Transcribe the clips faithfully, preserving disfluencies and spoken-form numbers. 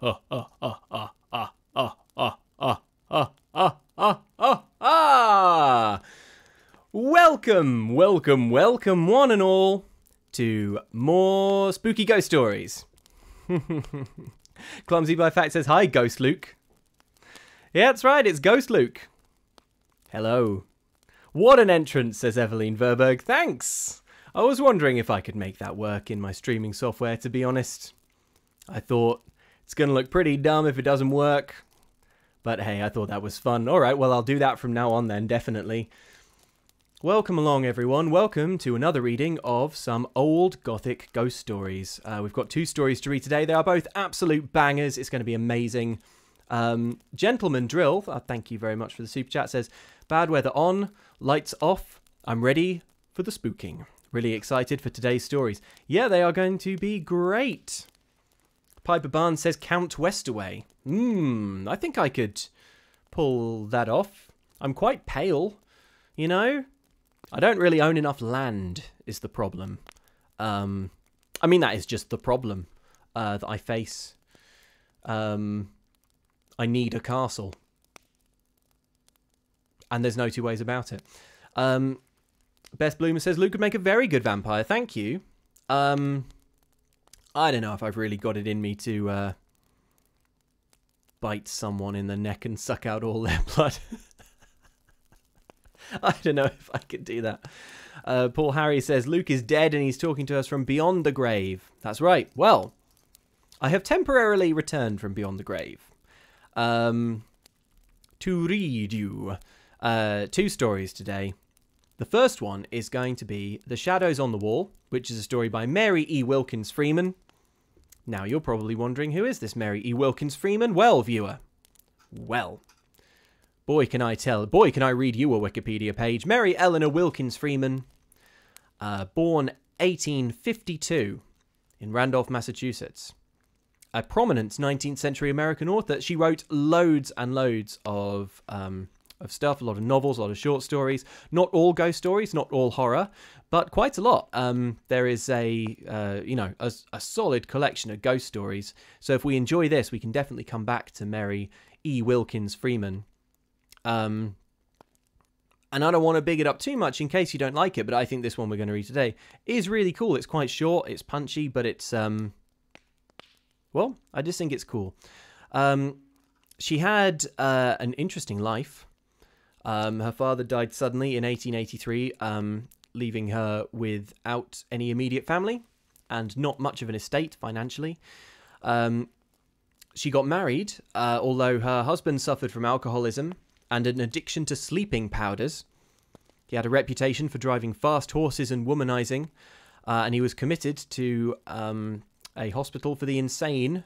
ah ah ah ah ah ah ah ah ah ah ah ah ah. Welcome, welcome, welcome, one and all, to more spooky ghost stories. Clumsy by Fact says, hi, Ghost Luke. Yeah, that's right, it's Ghost Luke. Hello. What an entrance, says Evelyn Verberg. Thanks. I was wondering if I could make that work in my streaming software, to be honest. I thought, it's going to look pretty dumb if it doesn't work. But hey, I thought that was fun. All right, well, I'll do that from now on then, definitely. Welcome along, everyone. Welcome to another reading of some old Gothic ghost stories. Uh, we've got two stories to read today. They are both absolute bangers. It's going to be amazing. Um, Gentleman Drill, uh, thank you very much for the super chat, says, bad weather on, lights off, I'm ready for the spooking. Really excited for today's stories. Yeah, they are going to be great. Piper Barnes says, Count Westaway. Mmm, I think I could pull that off. I'm quite pale, you know? I don't really own enough land, is the problem. Um, I mean, that is just the problem uh, that I face. Um, I need a castle. And there's no two ways about it. Um, Best Bloomer says, Luke could make a very good vampire. Thank you. Um, I don't know if I've really got it in me to uh, bite someone in the neck and suck out all their blood. I don't know if I could do that. Uh, Paul Harry says, Luke is dead and he's talking to us from beyond the grave. That's right. Well, I have temporarily returned from beyond the grave um, to read you uh, two stories today. The first one is going to be The Shadows on the Wall, which is a story by Mary E. Wilkins Freeman. Now, you're probably wondering, who is this Mary E. Wilkins Freeman? Well, viewer, well... Boy, can I tell. Boy, can I read you a Wikipedia page. Mary Eleanor Wilkins Freeman, uh, born eighteen fifty-two in Randolph, Massachusetts. A prominent nineteenth century American author. She wrote loads and loads of, um, of stuff, a lot of novels, a lot of short stories. Not all ghost stories, not all horror, but quite a lot. Um, there is a, uh, you know, a, a solid collection of ghost stories. So if we enjoy this, we can definitely come back to Mary E. Wilkins Freeman. Um, and I don't want to big it up too much in case you don't like it, but I think this one we're going to read today is really cool. It's quite short, it's punchy, but it's, um, well, I just think it's cool. Um, she had uh, an interesting life. Um, her father died suddenly in eighteen eighty-three, um, leaving her without any immediate family and not much of an estate financially. Um, she got married, uh, although her husband suffered from alcoholism and an addiction to sleeping powders. He had a reputation for driving fast horses and womanizing, uh, and he was committed to um, a hospital for the insane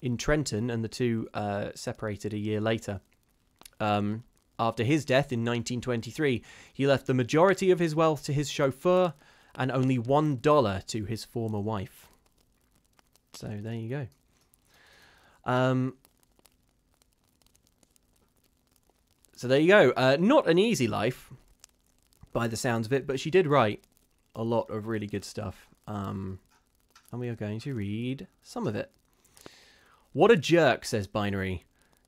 in Trenton, and the two uh, separated a year later. Um, after his death in nineteen twenty-three, he left the majority of his wealth to his chauffeur and only one dollar to his former wife. So there you go. Um... So there you go. Uh, not an easy life, by the sounds of it, but she did write a lot of really good stuff. Um, and we are going to read some of it. What a jerk, says Binary.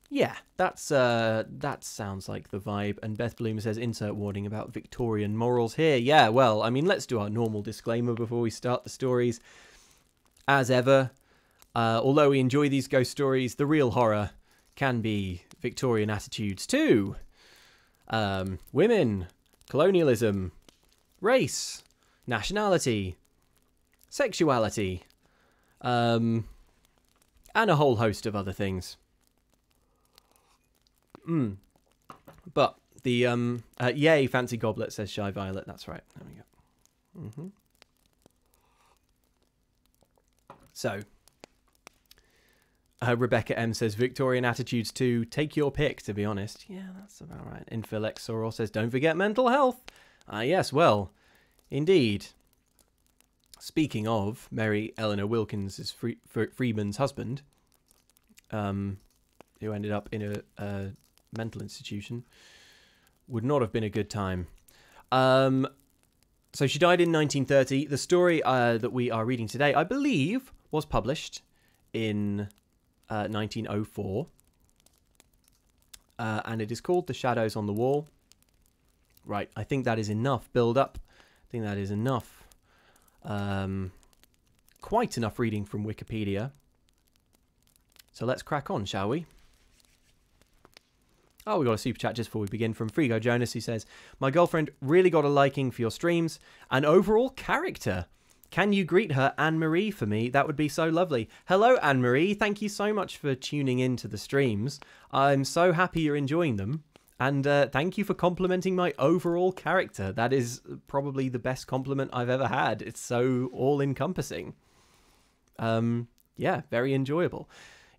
Yeah, that's uh, that sounds like the vibe. And Beth Bloom says, insert warning about Victorian morals here. Yeah, well, I mean, let's do our normal disclaimer before we start the stories. As ever, uh, although we enjoy these ghost stories, the real horror can be Victorian attitudes too. Um, women, colonialism, race, nationality, sexuality, um, and a whole host of other things. Mm. But the, um, uh, yay, fancy goblet, says Shy Violet. That's right. There we go. Mm-hmm. So... Uh, Rebecca M says, Victorian attitudes too. Take your pick, to be honest. Yeah, that's about right. Infil X Soror says, don't forget mental health. Ah, uh, yes, well, indeed. Speaking of Mary Eleanor Wilkins' free, free, Freeman's husband, um, who ended up in a, a mental institution, would not have been a good time. Um, so she died in nineteen thirty. The story uh, that we are reading today, I believe, was published in... uh, nineteen oh four. Uh, and it is called The Shadows on the Wall. Right, I think that is enough build up. I think that is enough. Um, quite enough reading from Wikipedia. So let's crack on, shall we? Oh, we got a super chat just before we begin from Frigo Jonas, who says, "My girlfriend really got a liking for your streams and overall character. Can you greet her Anne-Marie for me? That would be so lovely." Hello, Anne-Marie. Thank you so much for tuning in to the streams. I'm so happy you're enjoying them. And uh, thank you for complimenting my overall character. That is probably the best compliment I've ever had. It's so all-encompassing. Um, yeah, very enjoyable.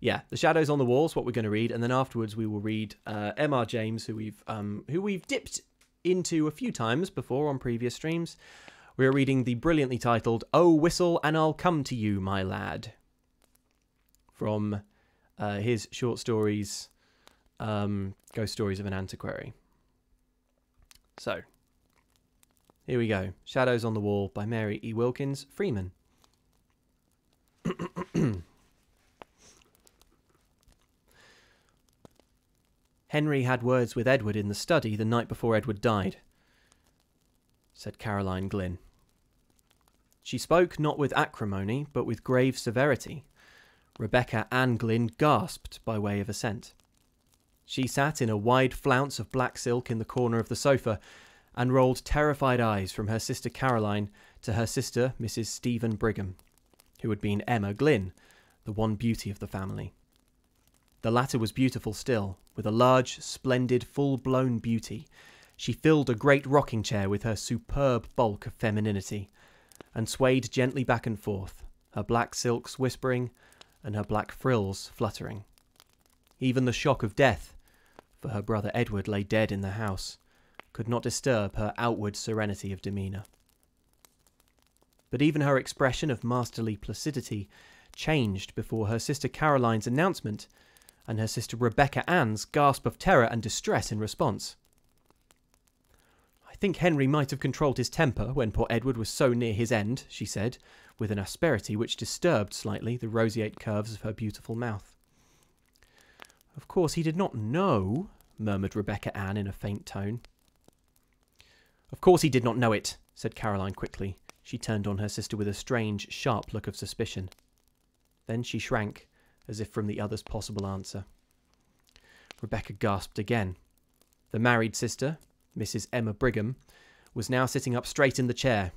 Yeah, The Shadows on the Wall is what we're going to read. And then afterwards we will read uh, M R James, who we've, um, who we've dipped into a few times before on previous streams. We're reading the brilliantly titled "Oh, Whistle and I'll Come to You, My Lad," from uh, his short stories, um, Ghost Stories of an Antiquary. So, here we go. Shadows on the Wall by Mary E. Wilkins Freeman. "Henry had words with Edward in the study the night before Edward died," said Caroline Glynn. She spoke not with acrimony, but with grave severity. Rebecca Ann Glynn gasped by way of assent. She sat in a wide flounce of black silk in the corner of the sofa and rolled terrified eyes from her sister Caroline to her sister Missus Stephen Brigham, who had been Emma Glynn, the one beauty of the family. The latter was beautiful still, with a large, splendid, full-blown beauty. She filled a great rocking chair with her superb bulk of femininity, and swayed gently back and forth, her black silks whispering and her black frills fluttering. Even the shock of death, for her brother Edward lay dead in the house, could not disturb her outward serenity of demeanour. But even her expression of masterly placidity changed before her sister Caroline's announcement and her sister Rebecca Ann's gasp of terror and distress in response. "I think Henry might have controlled his temper when poor Edward was so near his end," she said, with an asperity which disturbed slightly the roseate curves of her beautiful mouth. "Of course he did not know," murmured Rebecca Ann in a faint tone. "Of course he did not know it," said Caroline quickly. She turned on her sister with a strange, sharp look of suspicion. Then she shrank, as if from the other's possible answer. Rebecca gasped again. The married sister, Missus Emma Brigham, was now sitting up straight in the chair.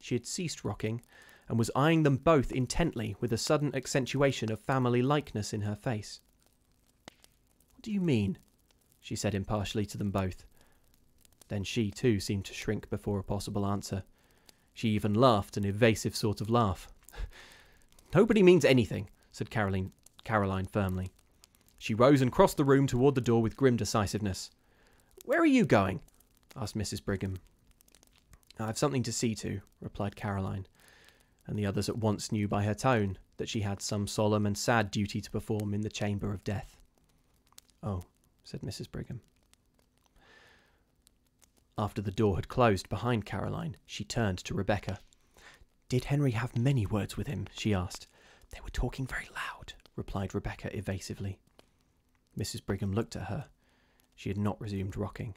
She had ceased rocking, and was eyeing them both intently with a sudden accentuation of family likeness in her face. "What do you mean?" she said impartially to them both. Then she, too, seemed to shrink before a possible answer. She even laughed an evasive sort of laugh. "Nobody means anything," said Caroline. Caroline firmly. She rose and crossed the room toward the door with grim decisiveness. "Where are you going?" asked Missus Brigham. "I've something to see to," replied Caroline, and the others at once knew by her tone that she had some solemn and sad duty to perform in the chamber of death. "Oh," said Missus Brigham. After the door had closed behind Caroline, she turned to Rebecca. "Did Henry have many words with him?" she asked. "They were talking very loud," replied Rebecca evasively. Missus Brigham looked at her. She had not resumed rocking.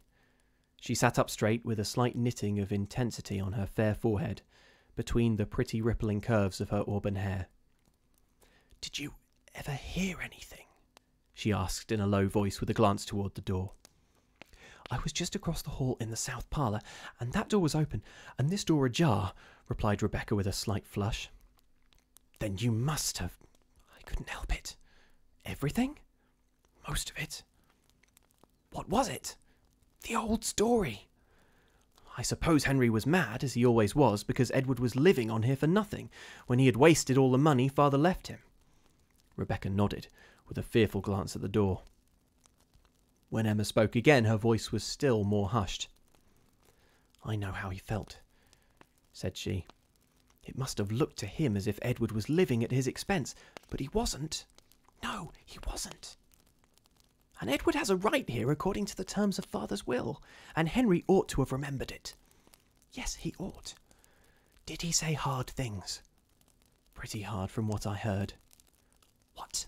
She sat up straight with a slight knitting of intensity on her fair forehead, between the pretty rippling curves of her auburn hair. "Did you ever hear anything?" she asked in a low voice with a glance toward the door. "I was just across the hall in the south parlour, and that door was open, and this door ajar," replied Rebecca with a slight flush. "Then you must have..." "I couldn't help it." "Everything?" "Most of it." "What was it?" "The old story." "I suppose Henry was mad, as he always was, because Edward was living on here for nothing, when he had wasted all the money father left him." Rebecca nodded, with a fearful glance at the door. When Emma spoke again, her voice was still more hushed. "I know how he felt," said she. "It must have looked to him as if Edward was living at his expense, but he wasn't." "No, he wasn't. And Edward has a right here according to the terms of father's will, and Henry ought to have remembered it." "Yes, he ought." "Did he say hard things?" "Pretty hard from what I heard." "What?"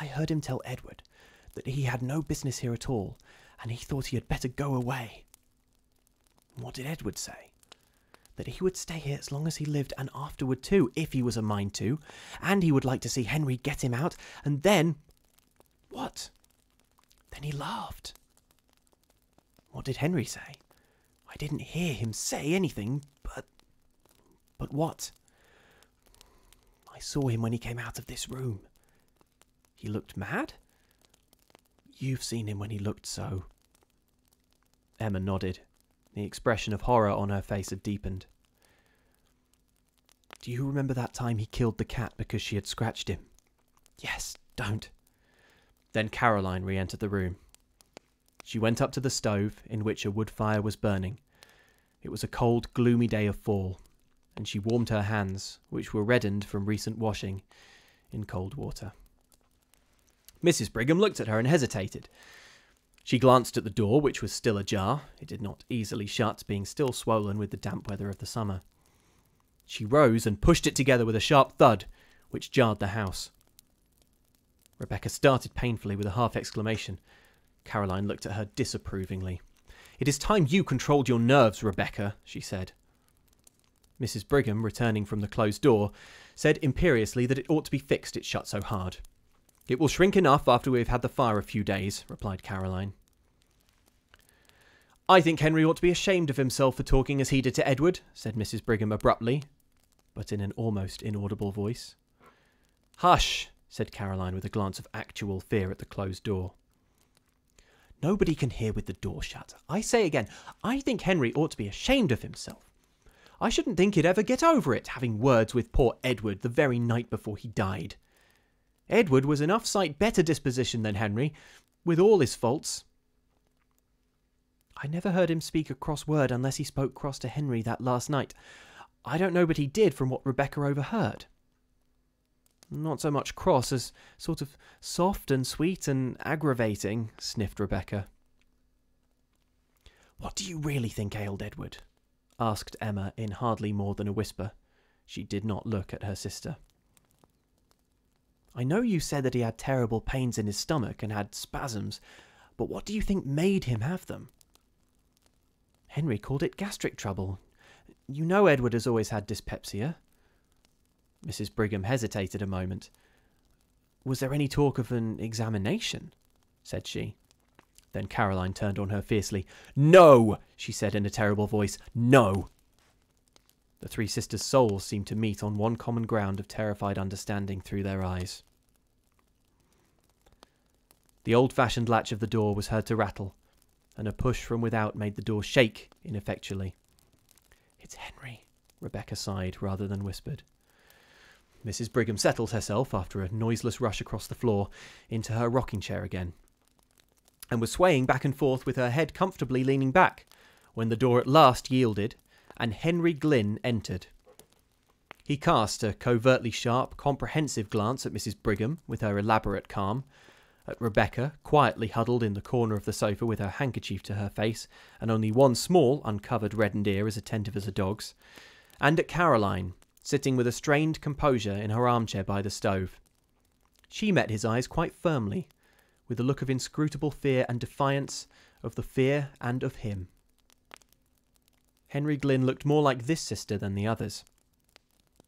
I heard him tell Edward that he had no business here at all, and he thought he had better go away. What did Edward say? That he would stay here as long as he lived, and afterward too, if he was a mind to, and he would like to see Henry get him out, and then... What? Then he laughed. What did Henry say? I didn't hear him say anything, but... But what? I saw him when he came out of this room. He looked mad? You've seen him when he looked so. Emma nodded. The expression of horror on her face had deepened. Do you remember that time he killed the cat because she had scratched him? Yes, don't. Then Caroline re-entered the room. She went up to the stove, in which a wood fire was burning. It was a cold, gloomy day of fall, and she warmed her hands, which were reddened from recent washing, in cold water. Missus Brigham looked at her and hesitated. She glanced at the door, which was still ajar. It did not easily shut, being still swollen with the damp weather of the summer. She rose and pushed it together with a sharp thud, which jarred the house. Rebecca started painfully with a half-exclamation. Caroline looked at her disapprovingly. "It is time you controlled your nerves, Rebecca," she said. Missus Brigham, returning from the closed door, said imperiously that it ought to be fixed, it shut so hard. "It will shrink enough after we have had the fire a few days," replied Caroline. "I think Henry ought to be ashamed of himself for talking as he did to Edward," said Missus Brigham abruptly, but in an almost inaudible voice. "Hush," said Caroline with a glance of actual fear at the closed door. "Nobody can hear with the door shut. I say again, I think Henry ought to be ashamed of himself. I shouldn't think he'd ever get over it, having words with poor Edward the very night before he died. Edward was enough sight better disposition than Henry, with all his faults. I never heard him speak a cross word unless he spoke cross to Henry that last night. I don't know, but he did from what Rebecca overheard. Not so much cross as sort of soft and sweet and aggravating," sniffed Rebecca. "What do you really think ailed Edward?" asked Emma in hardly more than a whisper. She did not look at her sister. "I know you said that he had terrible pains in his stomach and had spasms, but what do you think made him have them?" "Henry called it gastric trouble. You know Edward has always had dyspepsia." Missus Brigham hesitated a moment. "Was there any talk of an examination?" said she. Then Caroline turned on her fiercely. "No!" she said in a terrible voice. "No!" The three sisters' souls seemed to meet on one common ground of terrified understanding through their eyes. The old-fashioned latch of the door was heard to rattle, and a push from without made the door shake ineffectually. "It's Henry," Rebecca sighed rather than whispered. Missus Brigham settled herself, after a noiseless rush across the floor, into her rocking-chair again, and was swaying back and forth with her head comfortably leaning back, when the door at last yielded, and Henry Glynn entered. He cast a covertly sharp, comprehensive glance at Missus Brigham, with her elaborate calm, at Rebecca, quietly huddled in the corner of the sofa with her handkerchief to her face, and only one small, uncovered reddened ear as attentive as a dog's, and at Caroline, sitting with a strained composure in her armchair by the stove. She met his eyes quite firmly, with a look of inscrutable fear and defiance, of the fear and of him. Henry Glynn looked more like this sister than the others.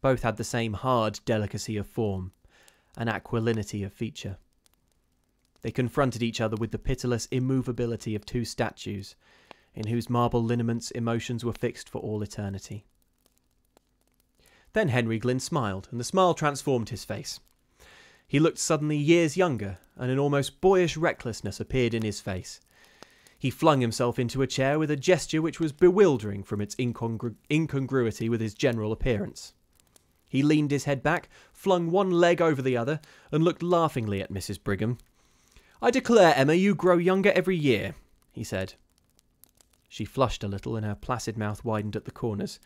Both had the same hard delicacy of form, an aquilinity of feature. They confronted each other with the pitiless immovability of two statues, in whose marble lineaments emotions were fixed for all eternity. Then Henry Glynn smiled, and the smile transformed his face. He looked suddenly years younger, and an almost boyish recklessness appeared in his face. He flung himself into a chair with a gesture which was bewildering from its incongru incongruity with his general appearance. He leaned his head back, flung one leg over the other, and looked laughingly at Missus Brigham. "I declare, Emma, you grow younger every year," he said. She flushed a little, and her placid mouth widened at the corners.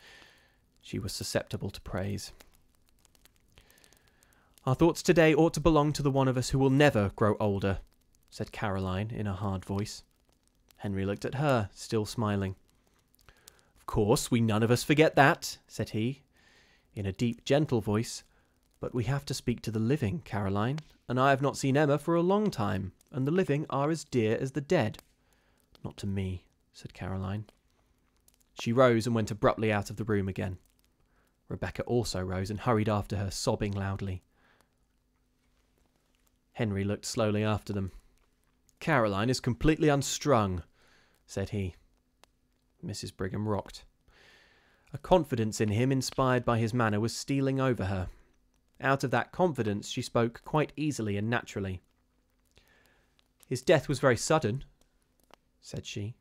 She was susceptible to praise. "Our thoughts today ought to belong to the one of us who will never grow older," said Caroline in a hard voice. Henry looked at her, still smiling. "Of course, we none of us forget that," said he, in a deep, gentle voice. But we have to speak to the living, Caroline, and I have not seen Emma for a long time, and the living are as dear as the dead. Not to me, said Caroline. She rose and went abruptly out of the room again. Rebecca also rose and hurried after her, sobbing loudly. Henry looked slowly after them. "Caroline is completely unstrung," said he. Missus Brigham rocked. A confidence in him, inspired by his manner, was stealing over her. Out of that confidence she spoke quite easily and naturally. "His death was very sudden," said she.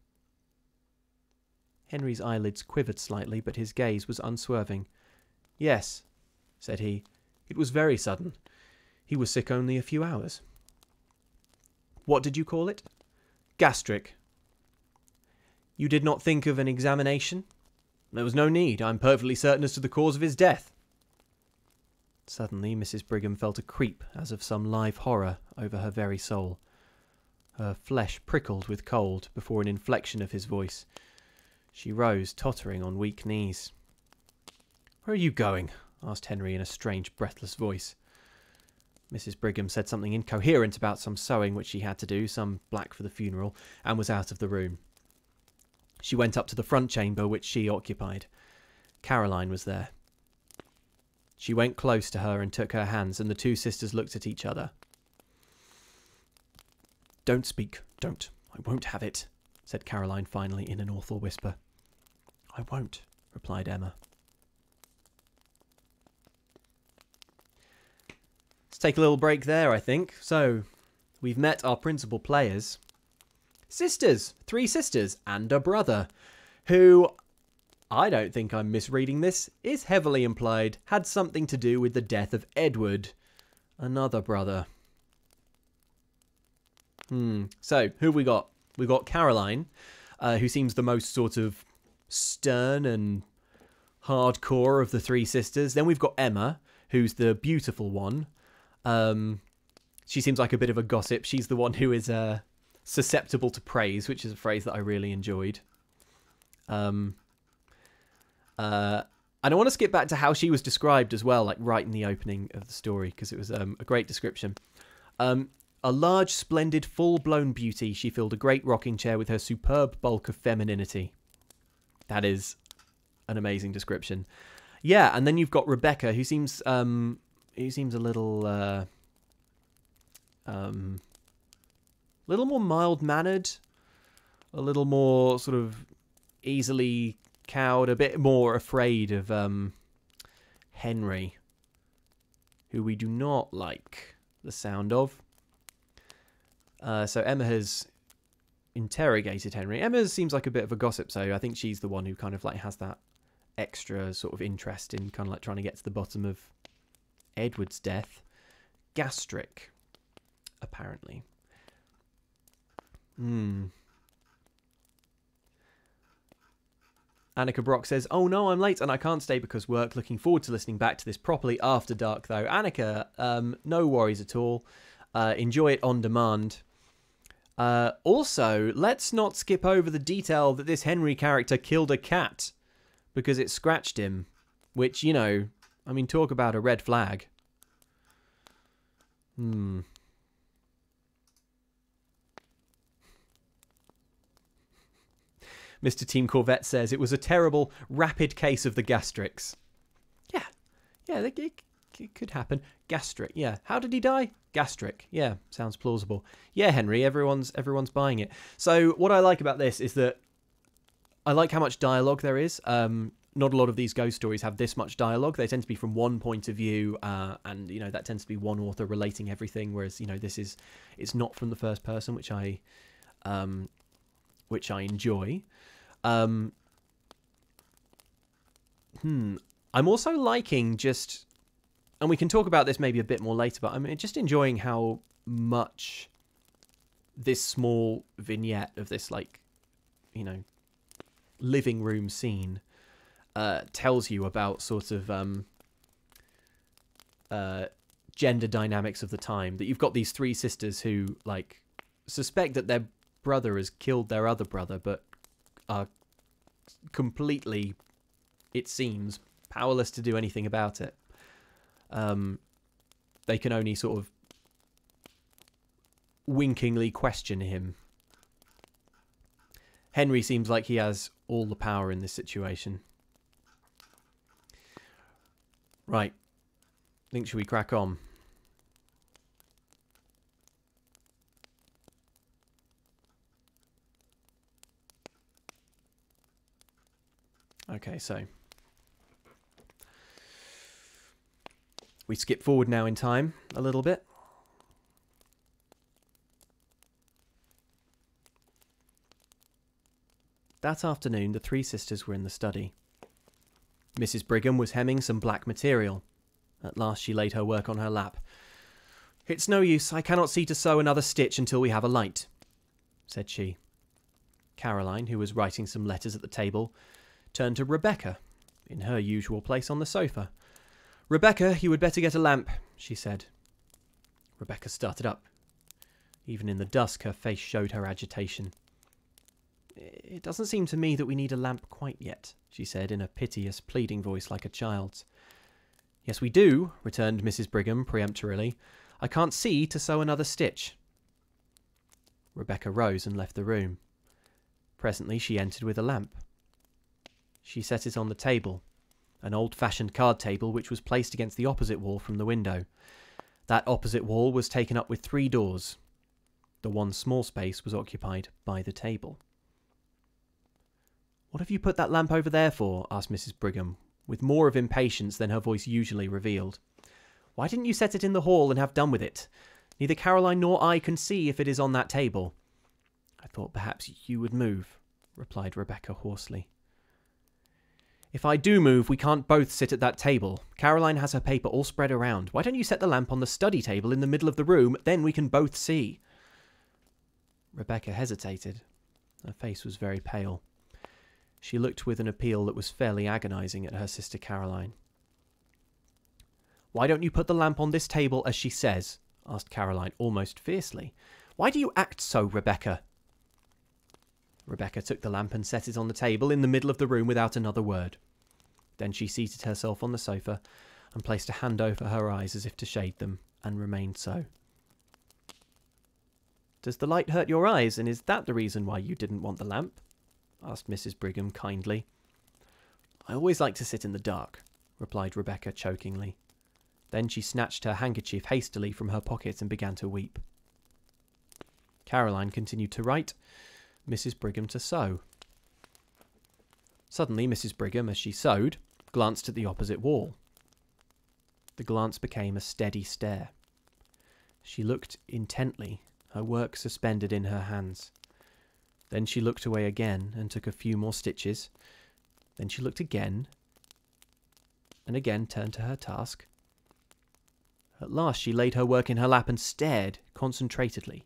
Henry's eyelids quivered slightly, but his gaze was unswerving. "Yes," said he, "it was very sudden. He was sick only a few hours." "What did you call it?" "Gastric." "You did not think of an examination?" "There was no need. I am perfectly certain as to the cause of his death." Suddenly Missus Brigham felt a creep, as of some live horror, over her very soul. Her flesh prickled with cold before an inflection of his voice. She rose, tottering on weak knees. "Where are you going?" asked Henry in a strange, breathless voice. Missus Brigham said something incoherent about some sewing which she had to do, some black for the funeral, and was out of the room. She went up to the front chamber, which she occupied. Caroline was there. She went close to her and took her hands, and the two sisters looked at each other. "Don't speak, don't. I won't have it," said Caroline finally in an awful whisper. "I won't," replied Emma. Let's take a little break there, I think. So, we've met our principal players. Sisters! Three sisters and a brother, who... I don't think I'm misreading this, is heavily implied had something to do with the death of Edward, another brother. Hmm, so who have we got? We've got Caroline, uh, who seems the most sort of stern and hardcore of the three sisters. Then we've got Emma, who's the beautiful one. Um, she seems like a bit of a gossip. She's the one who is uh, susceptible to praise, which is a phrase that I really enjoyed. Um... Uh, and I want to skip back to how she was described as well, like right in the opening of the story, because it was um, a great description. Um, a large, splendid, full-blown beauty, she filled a great rocking chair with her superb bulk of femininity. That is an amazing description. Yeah, and then you've got Rebecca, who seems um, who seems a little uh, um, little more mild-mannered, a little more sort of easily cowed, a bit more afraid of um, Henry, who we do not like the sound of. Uh, so Emma has interrogated Henry. Emma seems like a bit of a gossip, so I think she's the one who kind of like has that extra sort of interest in kind of like trying to get to the bottom of Edward's death. Gastric, apparently. Hmm. Annika Brock says, "Oh no, I'm late and I can't stay because work. Looking forward to listening back to this properly after dark, though." Annika, um, no worries at all. Uh, enjoy it on demand. Uh, also, let's not skip over the detail that this Henry character killed a cat because it scratched him. Which, you know, I mean, talk about a red flag. Hmm. Mister Team Corvette says, "It was a terrible, rapid case of the gastrics." Yeah. Yeah, it, it, it could happen. Gastric, yeah. How did he die? Gastric. Yeah, sounds plausible. Yeah, Henry, everyone's everyone's buying it. So what I like about this is that I like how much dialogue there is. Um, not a lot of these ghost stories have this much dialogue. They tend to be from one point of view, uh, and, you know, that tends to be one author relating everything, whereas, you know, this is... It's not from the first person, which I... Um, which I enjoy. Um, hmm. I'm also liking just... And we can talk about this maybe a bit more later, but I'm just enjoying how much this small vignette of this, like, you know, living room scene uh, tells you about sort of um, uh, gender dynamics of the time. That you've got these three sisters who, like, suspect that they're brother has killed their other brother, but are completely, it seems, powerless to do anything about it. um, they can only sort of winkingly question him. Henry seems like he has all the power in this situation. Right. I think, should we crack on? Okay, so we skip forward now in time a little bit. That afternoon, the three sisters were in the study. Missus Brigham was hemming some black material. At last she laid her work on her lap. "It's no use. I cannot see to sew another stitch until we have a light," said she. Caroline, who was writing some letters at the table, turned to Rebecca, in her usual place on the sofa. "Rebecca, you had better get a lamp," she said. Rebecca started up. Even in the dusk, her face showed her agitation. "It doesn't seem to me that we need a lamp quite yet," she said, in a piteous, pleading voice like a child's. "Yes, we do," returned Missus Brigham peremptorily. "I can't see to sew another stitch." Rebecca rose and left the room. Presently she entered with a lamp. She set it on the table, an old-fashioned card table which was placed against the opposite wall from the window. That opposite wall was taken up with three doors. The one small space was occupied by the table. "What have you put that lamp over there for?" asked Missus Brigham, with more of impatience than her voice usually revealed. "Why didn't you set it in the hall and have done with it? Neither Caroline nor I can see if it is on that table." "I thought perhaps you would move," replied Rebecca hoarsely. "If I do move, we can't both sit at that table. Caroline has her paper all spread around. Why don't you set the lamp on the study table in the middle of the room? Then we can both see." Rebecca hesitated. Her face was very pale. She looked with an appeal that was fairly agonising at her sister Caroline. "Why don't you put the lamp on this table as she says?" asked Caroline, almost fiercely. "Why do you act so, Rebecca?" Rebecca took the lamp and set it on the table in the middle of the room without another word. Then she seated herself on the sofa and placed a hand over her eyes as if to shade them, and remained so. "Does the light hurt your eyes, and is that the reason why you didn't want the lamp?" asked Missus Brigham kindly. "I always like to sit in the dark," replied Rebecca chokingly. Then she snatched her handkerchief hastily from her pocket and began to weep. Caroline continued to write, Missus Brigham to sew. Suddenly Missus Brigham, as she sewed, glanced at the opposite wall. The glance became a steady stare. She looked intently, her work suspended in her hands. Then she looked away again and took a few more stitches. Then she looked again, and again turned to her task. At last she laid her work in her lap and stared concentratedly.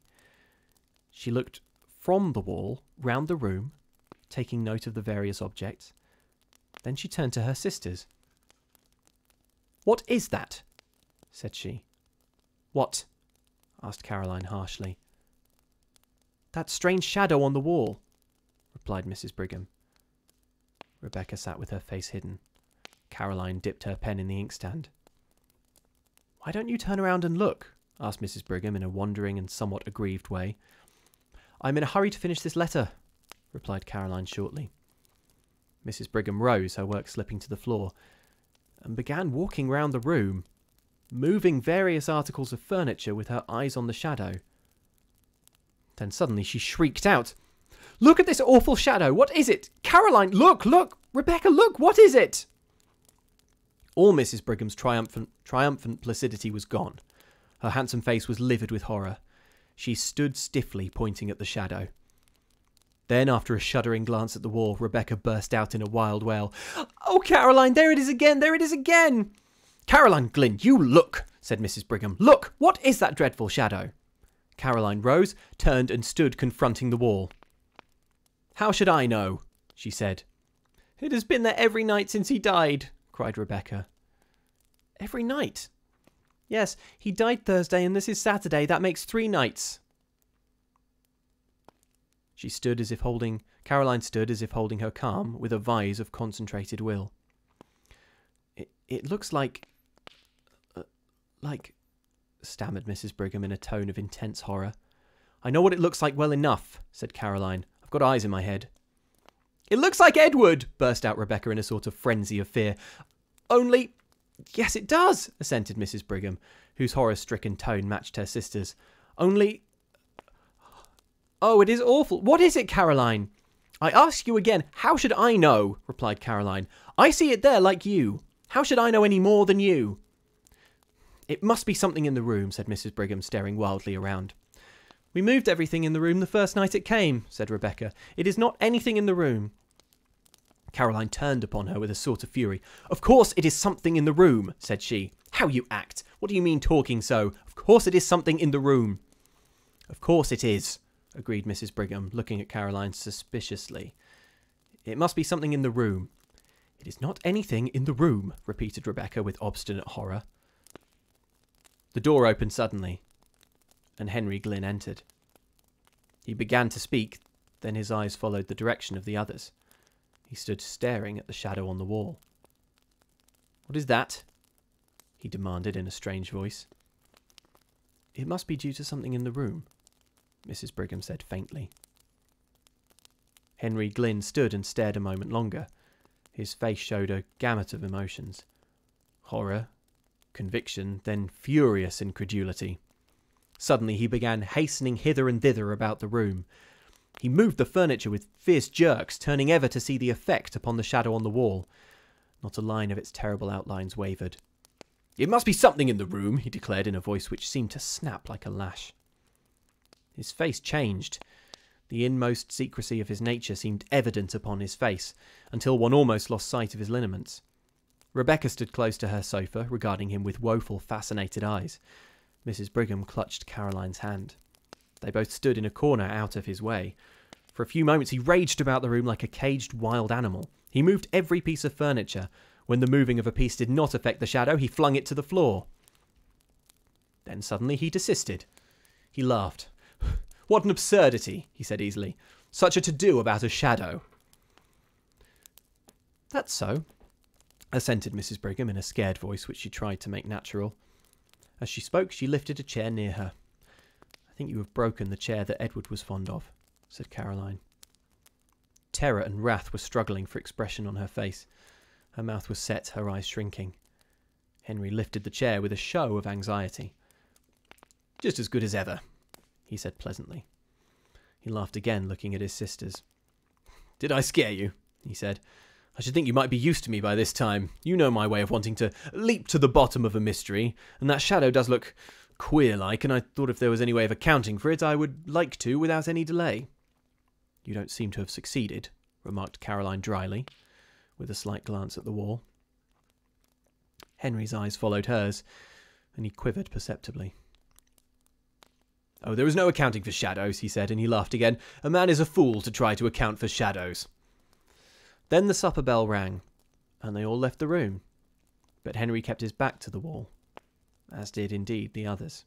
She looked from the wall, round the room, taking note of the various objects. Then she turned to her sisters. "What is that?" said she. "What?" asked Caroline harshly. "That strange shadow on the wall," replied Missus Brigham. Rebecca sat with her face hidden. Caroline dipped her pen in the inkstand. "Why don't you turn around and look?" asked Missus Brigham in a wondering and somewhat aggrieved way. "I'm in a hurry to finish this letter," replied Caroline shortly. Missus Brigham rose, her work slipping to the floor, and began walking round the room, moving various articles of furniture with her eyes on the shadow. Then suddenly she shrieked out, "Look at this awful shadow! What is it? Caroline, look, look! Rebecca, look! What is it?" All Missus Brigham's triumphant, triumphant placidity was gone. Her handsome face was livid with horror. She stood stiffly, pointing at the shadow. Then, after a shuddering glance at the wall, Rebecca burst out in a wild wail. "Oh, Caroline, there it is again! There it is again!" "Caroline Glynn, you look!" said Missus Brigham. "Look! What is that dreadful shadow?" Caroline rose, turned and stood confronting the wall. "How should I know?" she said. "It has been there every night since he died," cried Rebecca. "Every night?" "Yes, he died Thursday and this is Saturday. That makes three nights." She stood as if holding, Caroline stood as if holding her calm with a vise of concentrated will. It, it looks like, like, stammered Missus Brigham in a tone of intense horror. I know what it looks like well enough, said Caroline. I've got eyes in my head. It looks like Edward, burst out Rebecca in a sort of frenzy of fear. Only, yes it does, assented Missus Brigham, whose horror-stricken tone matched her sister's. Only, oh, it is awful. What is it, Caroline? I ask you again, how should I know? Replied Caroline. I see it there like you. How should I know any more than you? It must be something in the room, said Missus Brigham, staring wildly around. We moved everything in the room the first night it came, said Rebecca. It is not anything in the room. Caroline turned upon her with a sort of fury. Of course it is something in the room, said she. How you act! What do you mean talking so? Of course it is something in the room. Of course it is, agreed Missus Brigham, looking at Caroline suspiciously. It must be something in the room. It is not anything in the room, repeated Rebecca with obstinate horror. The door opened suddenly, and Henry Glynn entered. He began to speak, then his eyes followed the direction of the others. He stood staring at the shadow on the wall. What is that? He demanded in a strange voice. It must be due to something in the room, Missus Brigham said faintly. Henry Glynn stood and stared a moment longer. His face showed a gamut of emotions. Horror, conviction, then furious incredulity. Suddenly he began hastening hither and thither about the room. He moved the furniture with fierce jerks, turning ever to see the effect upon the shadow on the wall. Not a line of its terrible outlines wavered. It must be something in the room, he declared in a voice which seemed to snap like a lash. His face changed. The inmost secrecy of his nature seemed evident upon his face, until one almost lost sight of his lineaments. Rebecca stood close to her sofa, regarding him with woeful, fascinated eyes. Missus Brigham clutched Caroline's hand. They both stood in a corner out of his way. For a few moments he raged about the room like a caged wild animal. He moved every piece of furniture. When the moving of a piece did not affect the shadow, he flung it to the floor. Then suddenly he desisted. He laughed. What an absurdity, he said easily. Such a to-do about a shadow. That's so, assented Missus Brigham in a scared voice which she tried to make natural. As she spoke, she lifted a chair near her. I think you have broken the chair that Edward was fond of, said Caroline. Terror and wrath were struggling for expression on her face. Her mouth was set, her eyes shrinking. Henry lifted the chair with a show of anxiety. Just as good as ever, he said pleasantly. He laughed again, looking at his sisters. Did I scare you? He said. I should think you might be used to me by this time. You know my way of wanting to leap to the bottom of a mystery, and that shadow does look queer-like, and I thought if there was any way of accounting for it, I would like to without any delay. You don't seem to have succeeded, remarked Caroline dryly, with a slight glance at the wall. Henry's eyes followed hers, and he quivered perceptibly. Oh, there is no accounting for shadows, he said, and he laughed again. A man is a fool to try to account for shadows. Then the supper bell rang, and they all left the room, but Henry kept his back to the wall, as did indeed the others.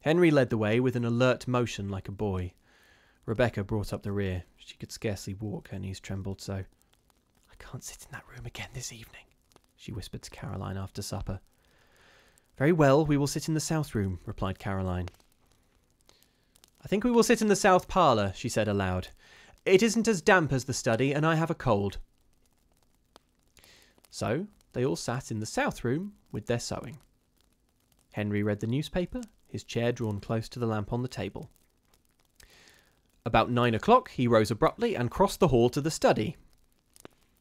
Henry led the way with an alert motion like a boy. Rebecca brought up the rear. She could scarcely walk, her knees trembled so. I can't sit in that room again this evening, she whispered to Caroline after supper. Very well, we will sit in the south room, replied Caroline. I think we will sit in the south parlour, she said aloud. It isn't as damp as the study, and I have a cold. So they all sat in the south room with their sewing. Henry read the newspaper, his chair drawn close to the lamp on the table. About nine o'clock he rose abruptly and crossed the hall to the study.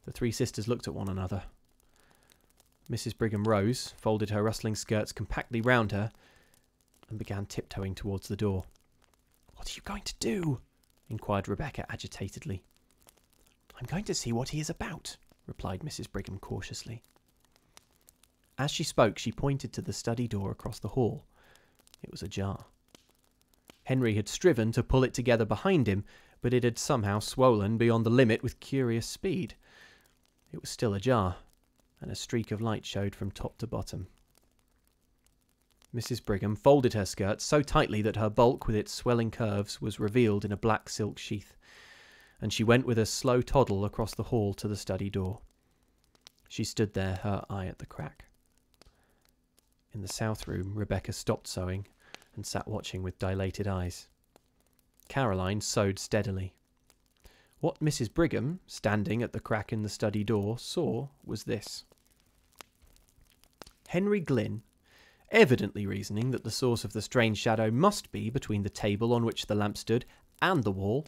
The three sisters looked at one another. Missus Brigham rose, folded her rustling skirts compactly round her, and began tiptoeing towards the door. What are you going to do? Inquired Rebecca agitatedly. I'm going to see what he is about, replied Missus Brigham cautiously. As she spoke, she pointed to the study door across the hall. It was ajar. Henry had striven to pull it together behind him, but it had somehow swollen beyond the limit with curious speed. It was still ajar, and a streak of light showed from top to bottom. Missus Brigham folded her skirts so tightly that her bulk with its swelling curves was revealed in a black silk sheath, and she went with a slow toddle across the hall to the study door. She stood there, her eye at the crack. In the south room, Rebecca stopped sewing and sat watching with dilated eyes. Caroline sewed steadily. What Missus Brigham, standing at the crack in the study door, saw was this. Henry Glynn, evidently reasoning that the source of the strange shadow must be between the table on which the lamp stood and the wall,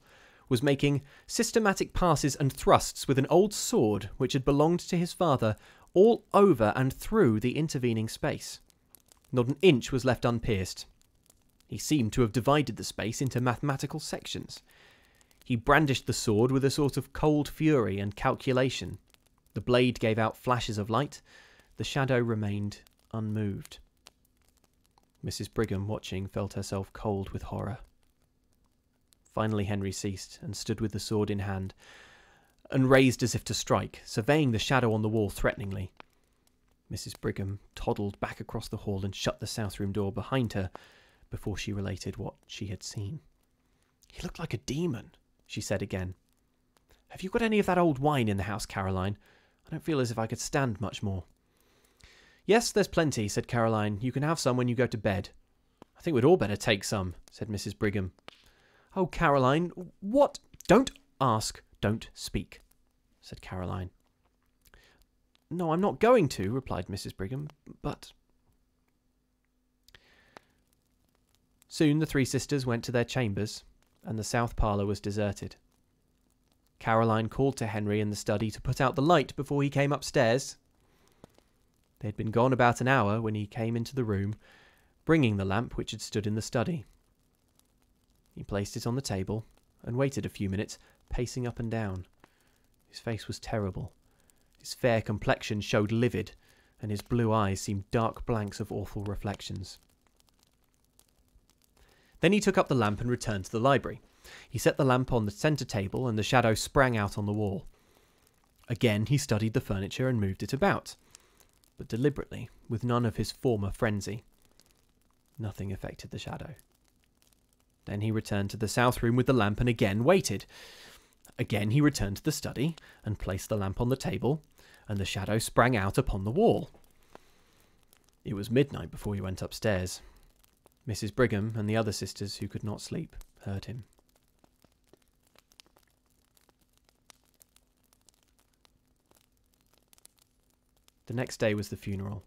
was making systematic passes and thrusts with an old sword which had belonged to his father all over and through the intervening space. Not an inch was left unpierced. He seemed to have divided the space into mathematical sections. He brandished the sword with a sort of cold fury and calculation. The blade gave out flashes of light. The shadow remained unmoved. Missus Brigham, watching, felt herself cold with horror. Finally Henry ceased and stood with the sword in hand, and raised as if to strike, surveying the shadow on the wall threateningly. Missus Brigham toddled back across the hall and shut the south room door behind her before she related what she had seen. "He looked like a demon," she said again. "Have you got any of that old wine in the house, Caroline? I don't feel as if I could stand much more." "Yes, there's plenty," said Caroline. "You can have some when you go to bed." "I think we'd all better take some," said Missus Brigham. "Oh, Caroline, what—" "Don't ask, don't speak," said Caroline. "No, I'm not going to," replied Missus Brigham, "but—" Soon the three sisters went to their chambers, and the south parlour was deserted. Caroline called to Henry in the study to put out the light before he came upstairs. They had been gone about an hour when he came into the room, bringing the lamp which had stood in the study. He placed it on the table and waited a few minutes, pacing up and down. His face was terrible. His fair complexion showed livid, and his blue eyes seemed dark blanks of awful reflections. Then he took up the lamp and returned to the library. He set the lamp on the centre table, and the shadow sprang out on the wall. Again he studied the furniture and moved it about, but deliberately, with none of his former frenzy. Nothing affected the shadow. Then he returned to the south room with the lamp and again waited. Again he returned to the study and placed the lamp on the table, and the shadow sprang out upon the wall. It was midnight before he went upstairs. Missus Brigham and the other sisters, who could not sleep, heard him. The next day was the funeral.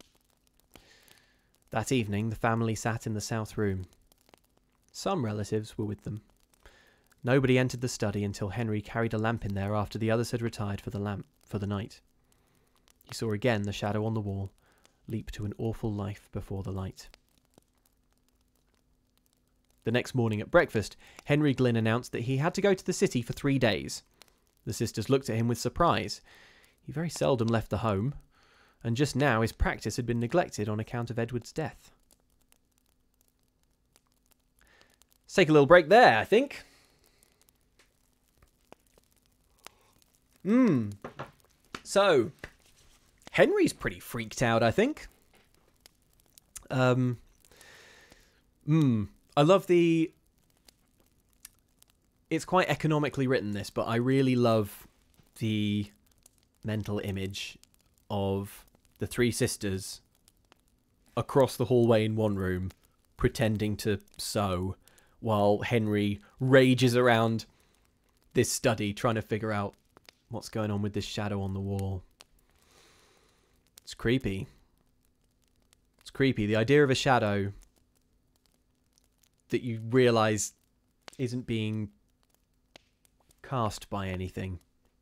That evening the family sat in the south room. Some relatives were with them. Nobody entered the study until Henry carried a lamp in there after the others had retired for the lamp for the night. He saw again the shadow on the wall leap to an awful life before the light. The next morning at breakfast, Henry Glynn announced that he had to go to the city for three days. The sisters looked at him with surprise. He very seldom left the home, and just now his practice had been neglected on account of Edward's death. Let's take a little break there, I think. Hmm. So, Henry's pretty freaked out, I think. Um. Hmm. I love the... It's quite economically written, this, but I really love the mental image of the three sisters across the hallway in one room, pretending to sew, while Henry rages around this study trying to figure out what's going on with this shadow on the wall. It's creepy. It's creepy. The idea of a shadow that you realise isn't being cast by anything.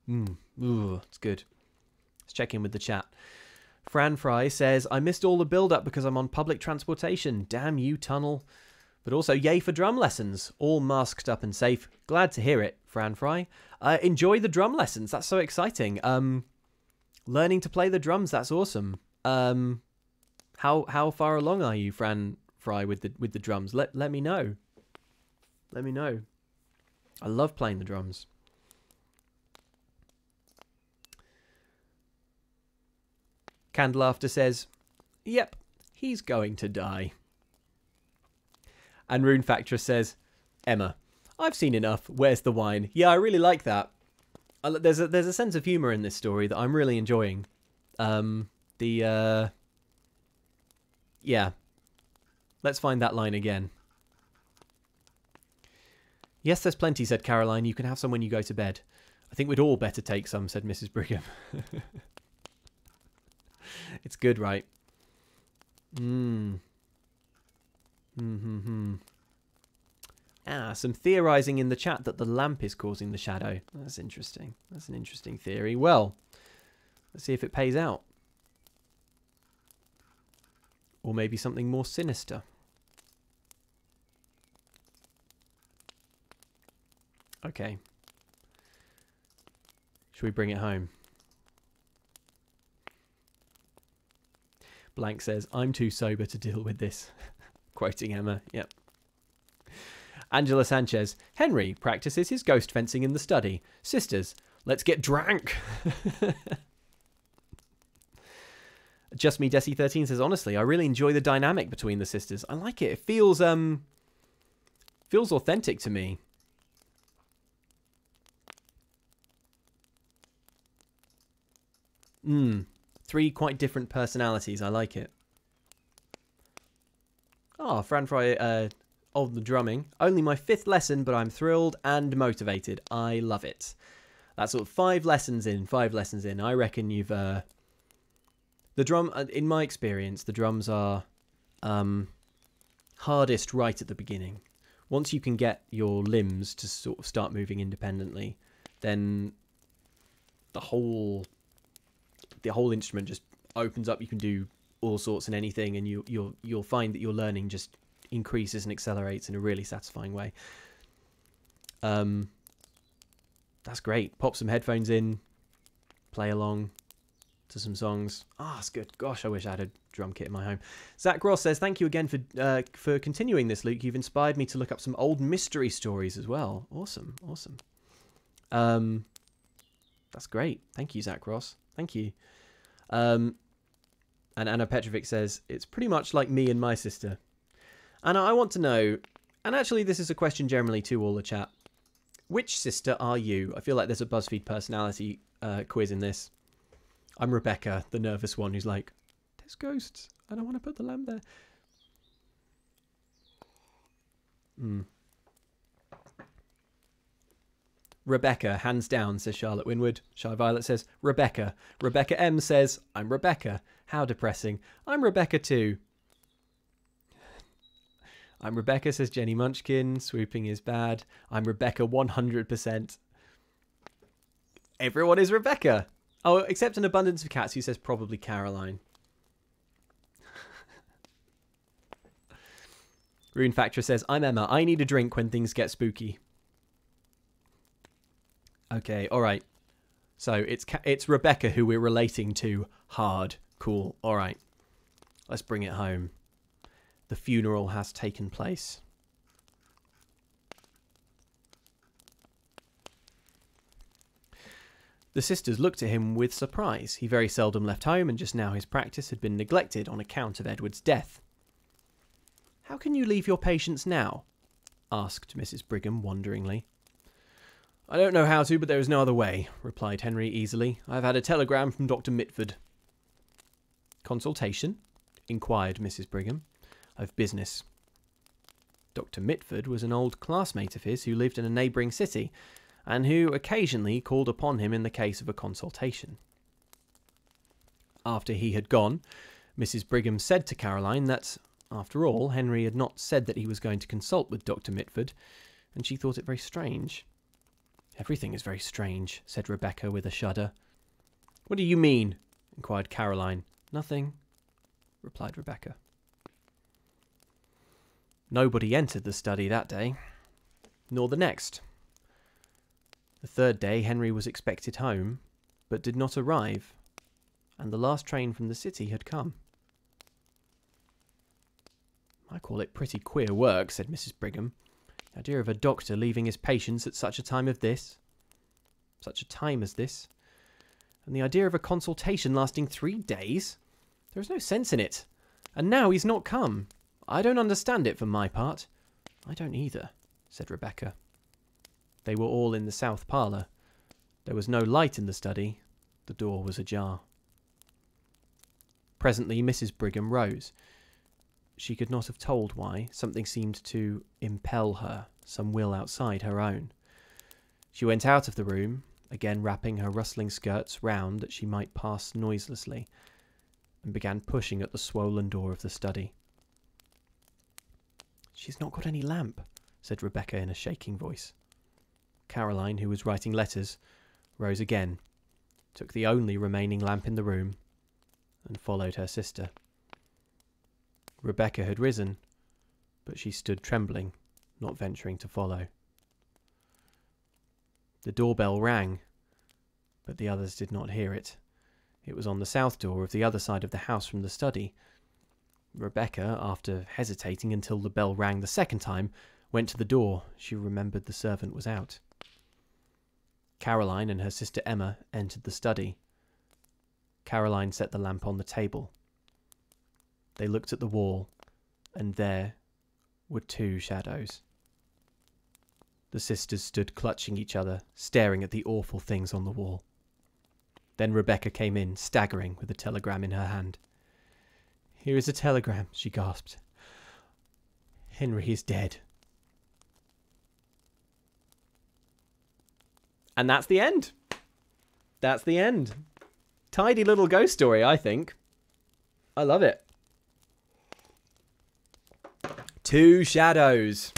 Mm. Ooh, it's good. Let's check in with the chat. Fran Fry says, "I missed all the build-up because I'm on public transportation. Damn you, tunnel. But also, yay for drum lessons. All masked up and safe. Glad to hear it, Fran Fry. Uh, enjoy the drum lessons. That's so exciting. Um, learning to play the drums. That's awesome. Um, how how far along are you, Fran Fry, with the with the drums? Let let me know. Let me know. I love playing the drums." Candlafter says, "Yep, he's going to die." And Rune Factress says, "Emma, I've seen enough. Where's the wine?" Yeah, I really like that. I, there's a there's a sense of humour in this story that I'm really enjoying. Um, the uh, Yeah. Let's find that line again. Yes, there's plenty, said Caroline. You can have some when you go to bed. I think we'd all better take some, said Missus Brigham. It's good, right? Mmm. Mm-hmm-hmm. Ah, some theorising in the chat that the lamp is causing the shadow. That's interesting. That's an interesting theory. Well, let's see if it pays out. Or maybe something more sinister. Okay. Should we bring it home? Blank says, I'm too sober to deal with this. Quoting Emma. Yep. Angela Sanchez. Henry practices his ghost fencing in the study. Sisters, let's get drank. Just Me Desi thirteen says, honestly, I really enjoy the dynamic between the sisters. I like it. It feels um feels authentic to me. Mm. Three quite different personalities. I like it. Oh, Fran Fry uh, of the drumming. Only my fifth lesson, but I'm thrilled and motivated. I love it. That's sort of five lessons in, five lessons in. I reckon you've... Uh, the drum, in my experience, the drums are um, hardest right at the beginning. Once you can get your limbs to sort of start moving independently, then the whole... the whole instrument just opens up. You can do all sorts and anything, and you, you'll you'll find that your learning just increases and accelerates in a really satisfying way. Um, that's great. Pop some headphones in, play along to some songs. Ah, oh, it's good. Gosh, I wish I had a drum kit in my home. Zach Ross says, thank you again for uh, for continuing this, Luke. You've inspired me to look up some old mystery stories as well. Awesome, awesome. Um, that's great. Thank you, Zach Ross. Thank you. Um, and Anna Petrovic says, it's pretty much like me and my sister. Anna, I want to know, and actually this is a question generally to all the chat, which sister are you? I feel like there's a BuzzFeed personality uh, quiz in this. I'm Rebecca, the nervous one who's like, there's ghosts. I don't want to put the lamp there. Mm. Rebecca, hands down, says Charlotte Winwood. Shy Violet says, Rebecca. Rebecca M says, I'm Rebecca. How depressing. I'm Rebecca too. I'm Rebecca, says Jenny Munchkin. Swooping is bad. I'm Rebecca one hundred percent. Everyone is Rebecca. Oh, except an abundance of cats who says probably Caroline. Rune Factor says, I'm Emma. I need a drink when things get spooky. Okay, all right. So it's it's Rebecca who we're relating to hard. Cool. All right. Let's bring it home. The funeral has taken place. The sisters looked at him with surprise. He very seldom left home, and just now his practice had been neglected on account of Edward's death. How can you leave your patients now? Asked Missus Brigham wonderingly. I don't know how to, but there is no other way, replied Henry easily. I have had a telegram from Doctor Mitford. Consultation? Inquired Missus Brigham. I've business. Doctor Mitford was an old classmate of his who lived in a neighbouring city, and who occasionally called upon him in the case of a consultation. After he had gone, Missus Brigham said to Caroline that, after all, Henry had not said that he was going to consult with Doctor Mitford, and she thought it very strange. Everything is very strange, said Rebecca with a shudder. What do you mean? Inquired Caroline. Nothing, replied Rebecca. Nobody entered the study that day, nor the next. The third day Henry was expected home, but did not arrive, and the last train from the city had come. I call it pretty queer work, said Missus Brigham. The idea of a doctor leaving his patients at such a time of this, such a time as this, and the idea of a consultation lasting three days? There is no sense in it. And now he's not come. I don't understand it for my part. I don't either, said Rebecca. They were all in the south parlour. There was no light in the study. The door was ajar. Presently Missus Brigham rose. she could not have told why, something seemed to impel her, some will outside her own. She went out of the room, again wrapping her rustling skirts round that she might pass noiselessly, and began pushing at the swollen door of the study. "She's not got any lamp," said Rebecca in a shaking voice. Caroline, who was writing letters, rose again, took the only remaining lamp in the room, and followed her sister. Rebecca had risen, but she stood trembling, not venturing to follow. The doorbell rang, but the others did not hear it. It was on the south door of the other side of the house from the study. Rebecca, after hesitating until the bell rang the second time, went to the door. She remembered the servant was out. Caroline and her sister Emma entered the study. Caroline set the lamp on the table. They looked at the wall, and there were two shadows. The sisters stood clutching each other, staring at the awful things on the wall. Then Rebecca came in, staggering, with a telegram in her hand. "Here is a telegram," she gasped. "Henry is dead." And that's the end. That's the end. Tidy little ghost story, I think. I love it. Two shadows.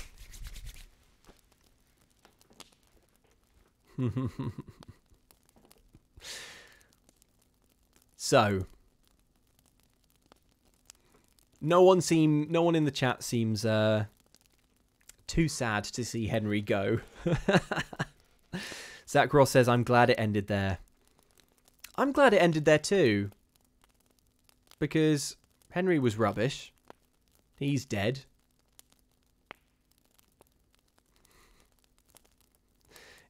So, no one seem, no one in the chat seems uh, too sad to see Henry go. Zach Ross says, "I'm glad it ended there." I'm glad it ended there too, because Henry was rubbish. He's dead.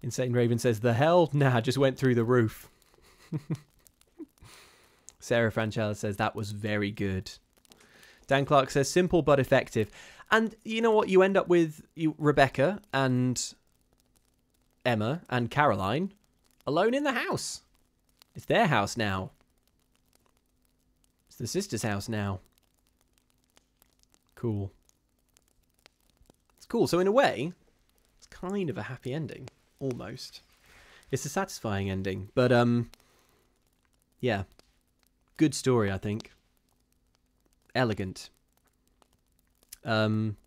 Insane Raven says, "The hell? Nah, just went through the roof." Sarah Franchella says, "That was very good." Dan Clark says, "Simple but effective." And you know what? You end up with you, Rebecca and Emma and Caroline alone in the house. It's their house now. It's the sister's house now. Cool. It's cool. So in a way, it's kind of a happy ending. Almost. It's a satisfying ending, but um yeah, good story, I think. Elegant. Um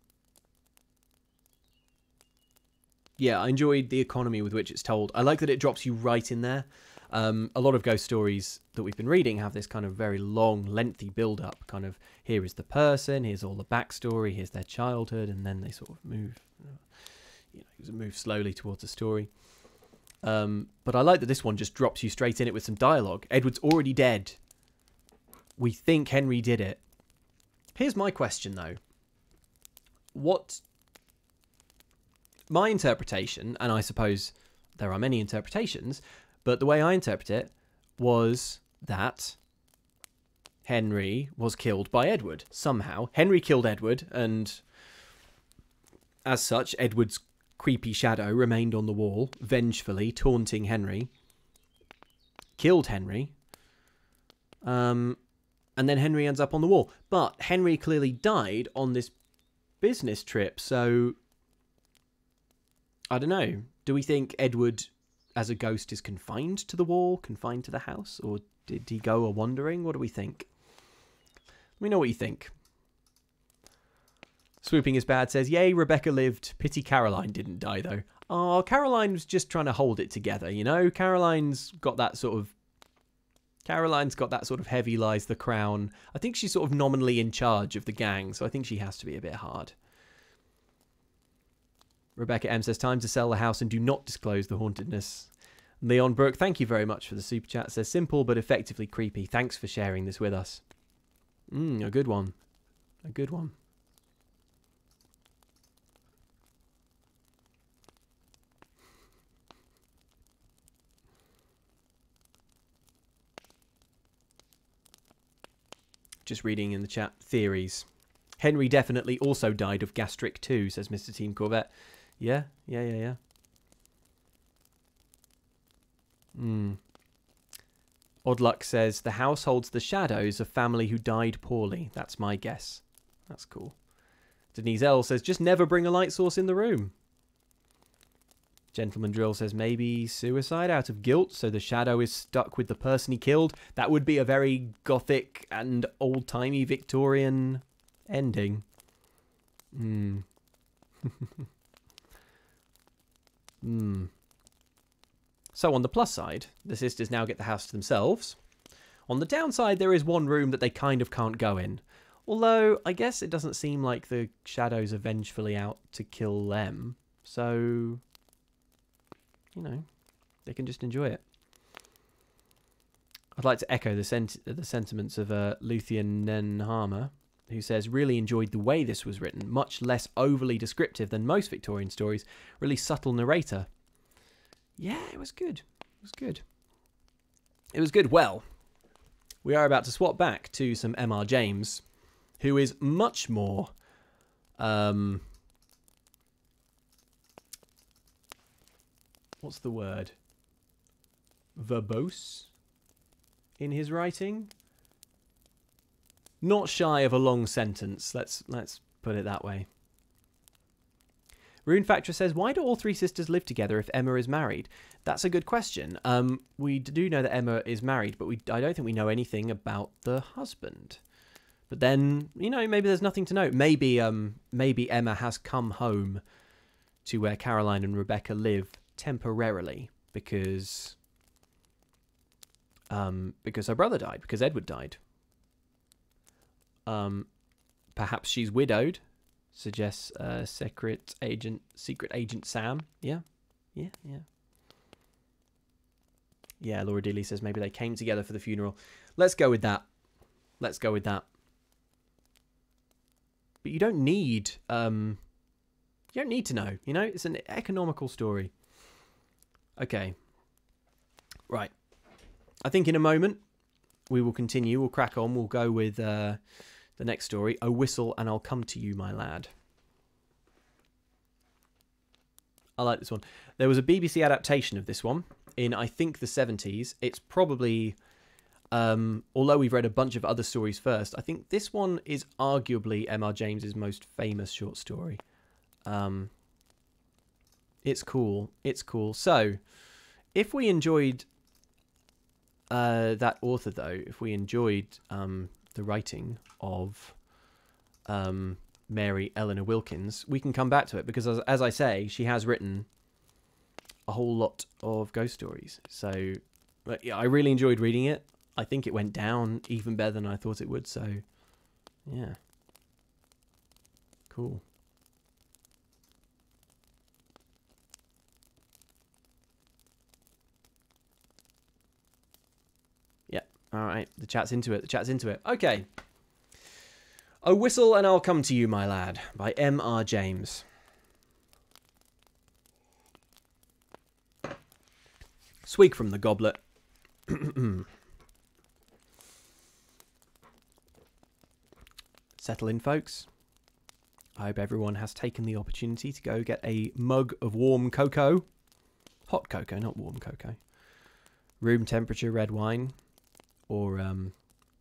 yeah, I enjoyed the economy with which it's told. I like that it drops you right in there. Um a lot of ghost stories that we've been reading have this kind of very long, lengthy build up, kind of here is the person, here's all the backstory, here's their childhood, and then they sort of move You know, move slowly towards the story. Um, but I like that this one just drops you straight in it with some dialogue. Edward's already dead. We think Henry did it. Here's my question, though. What... My interpretation, and I suppose there are many interpretations, but the way I interpret it was that Henry was killed by Edward somehow. Henry killed Edward, and as such, Edward's creepy shadow remained on the wall, vengefully taunting Henry. Killed Henry. Um, and then Henry ends up on the wall. But Henry clearly died on this business trip, so... I don't know. Do we think Edward, as a ghost, is confined to the wall, confined to the house? Or did he go a-wandering? What do we think? Let me know what you think. Swooping Is Bad says, "Yay, Rebecca lived. Pity Caroline didn't die, though." Oh, Caroline was just trying to hold it together, you know? Caroline's got that sort of... Caroline's got that sort of heavy lies the crown. I think she's sort of nominally in charge of the gang, so I think she has to be a bit hard. Rebecca M says, "Time to sell the house and do not disclose the hauntedness." Leon Brooke, thank you very much for the super chat, says, "Simple but effectively creepy. Thanks for sharing this with us." Mm, a good one. A good one. Just reading in the chat theories. "Henry definitely also died of gastric too," says Mister Team Corvette. Yeah, yeah, yeah, yeah. Hmm. Oddluck says, "The house holds the shadows of family who died poorly. That's my guess." That's cool. Denise L says, just never bring a light source in the room. Gentleman Drill says, maybe suicide out of guilt, so the shadow is stuck with the person he killed. That would be a very gothic and old-timey Victorian ending. Hmm. Hmm. So on the plus side, the sisters now get the house to themselves. On the downside, there is one room that they kind of can't go in. Although, I guess it doesn't seem like the shadows are vengefully out to kill them. So, you know, they can just enjoy it. I'd like to echo the sent the sentiments of uh, Luthien Nenhama, who says, really enjoyed the way this was written. Much less overly descriptive than most Victorian stories. Really subtle narrator. Yeah, it was good. It was good. It was good. Well, we are about to swap back to some M R James, who is much more um what's the word? Verbose in his writing. Not shy of a long sentence, let's let's put it that way. Rune Factor says, why do all three sisters live together if Emma is married? That's a good question. Um, we do know that Emma is married, but we I don't think we know anything about the husband. But then, you know, maybe there's nothing to know. Maybe, um, maybe Emma has come home to where Caroline and Rebecca live temporarily because, um, because her brother died, because Edward died. Um, perhaps she's widowed. Suggests uh, secret agent, secret agent Sam. Yeah, yeah, yeah. Yeah, Laura Dealey says maybe they came together for the funeral. Let's go with that. Let's go with that. But you don't need, um, you don't need to know. You know, it's an economical story. Okay. Right. I think in a moment we will continue. We'll crack on. We'll go with. Uh, The next story, A Whistle and I'll Come to You, My Lad. I like this one. There was a B B C adaptation of this one in, I think, the seventies. It's probably, um, although we've read a bunch of other stories first, I think this one is arguably M R James's most famous short story. Um, it's cool. It's cool. So, if we enjoyed uh, that author, though, if we enjoyed... Um, the writing of um, Mary Eleanor Wilkins, we can come back to it because, as, as I say, she has written a whole lot of ghost stories. So, but yeah, I really enjoyed reading it. I think it went down even better than I thought it would. So, yeah. Cool. All right, the chat's into it. The chat's into it. Okay. A Whistle and I'll Come to You, My Lad by M R James. Swig from the goblet. Settle in, folks. I hope everyone has taken the opportunity to go get a mug of warm cocoa. Hot cocoa, not warm cocoa. Room temperature red wine. Or um,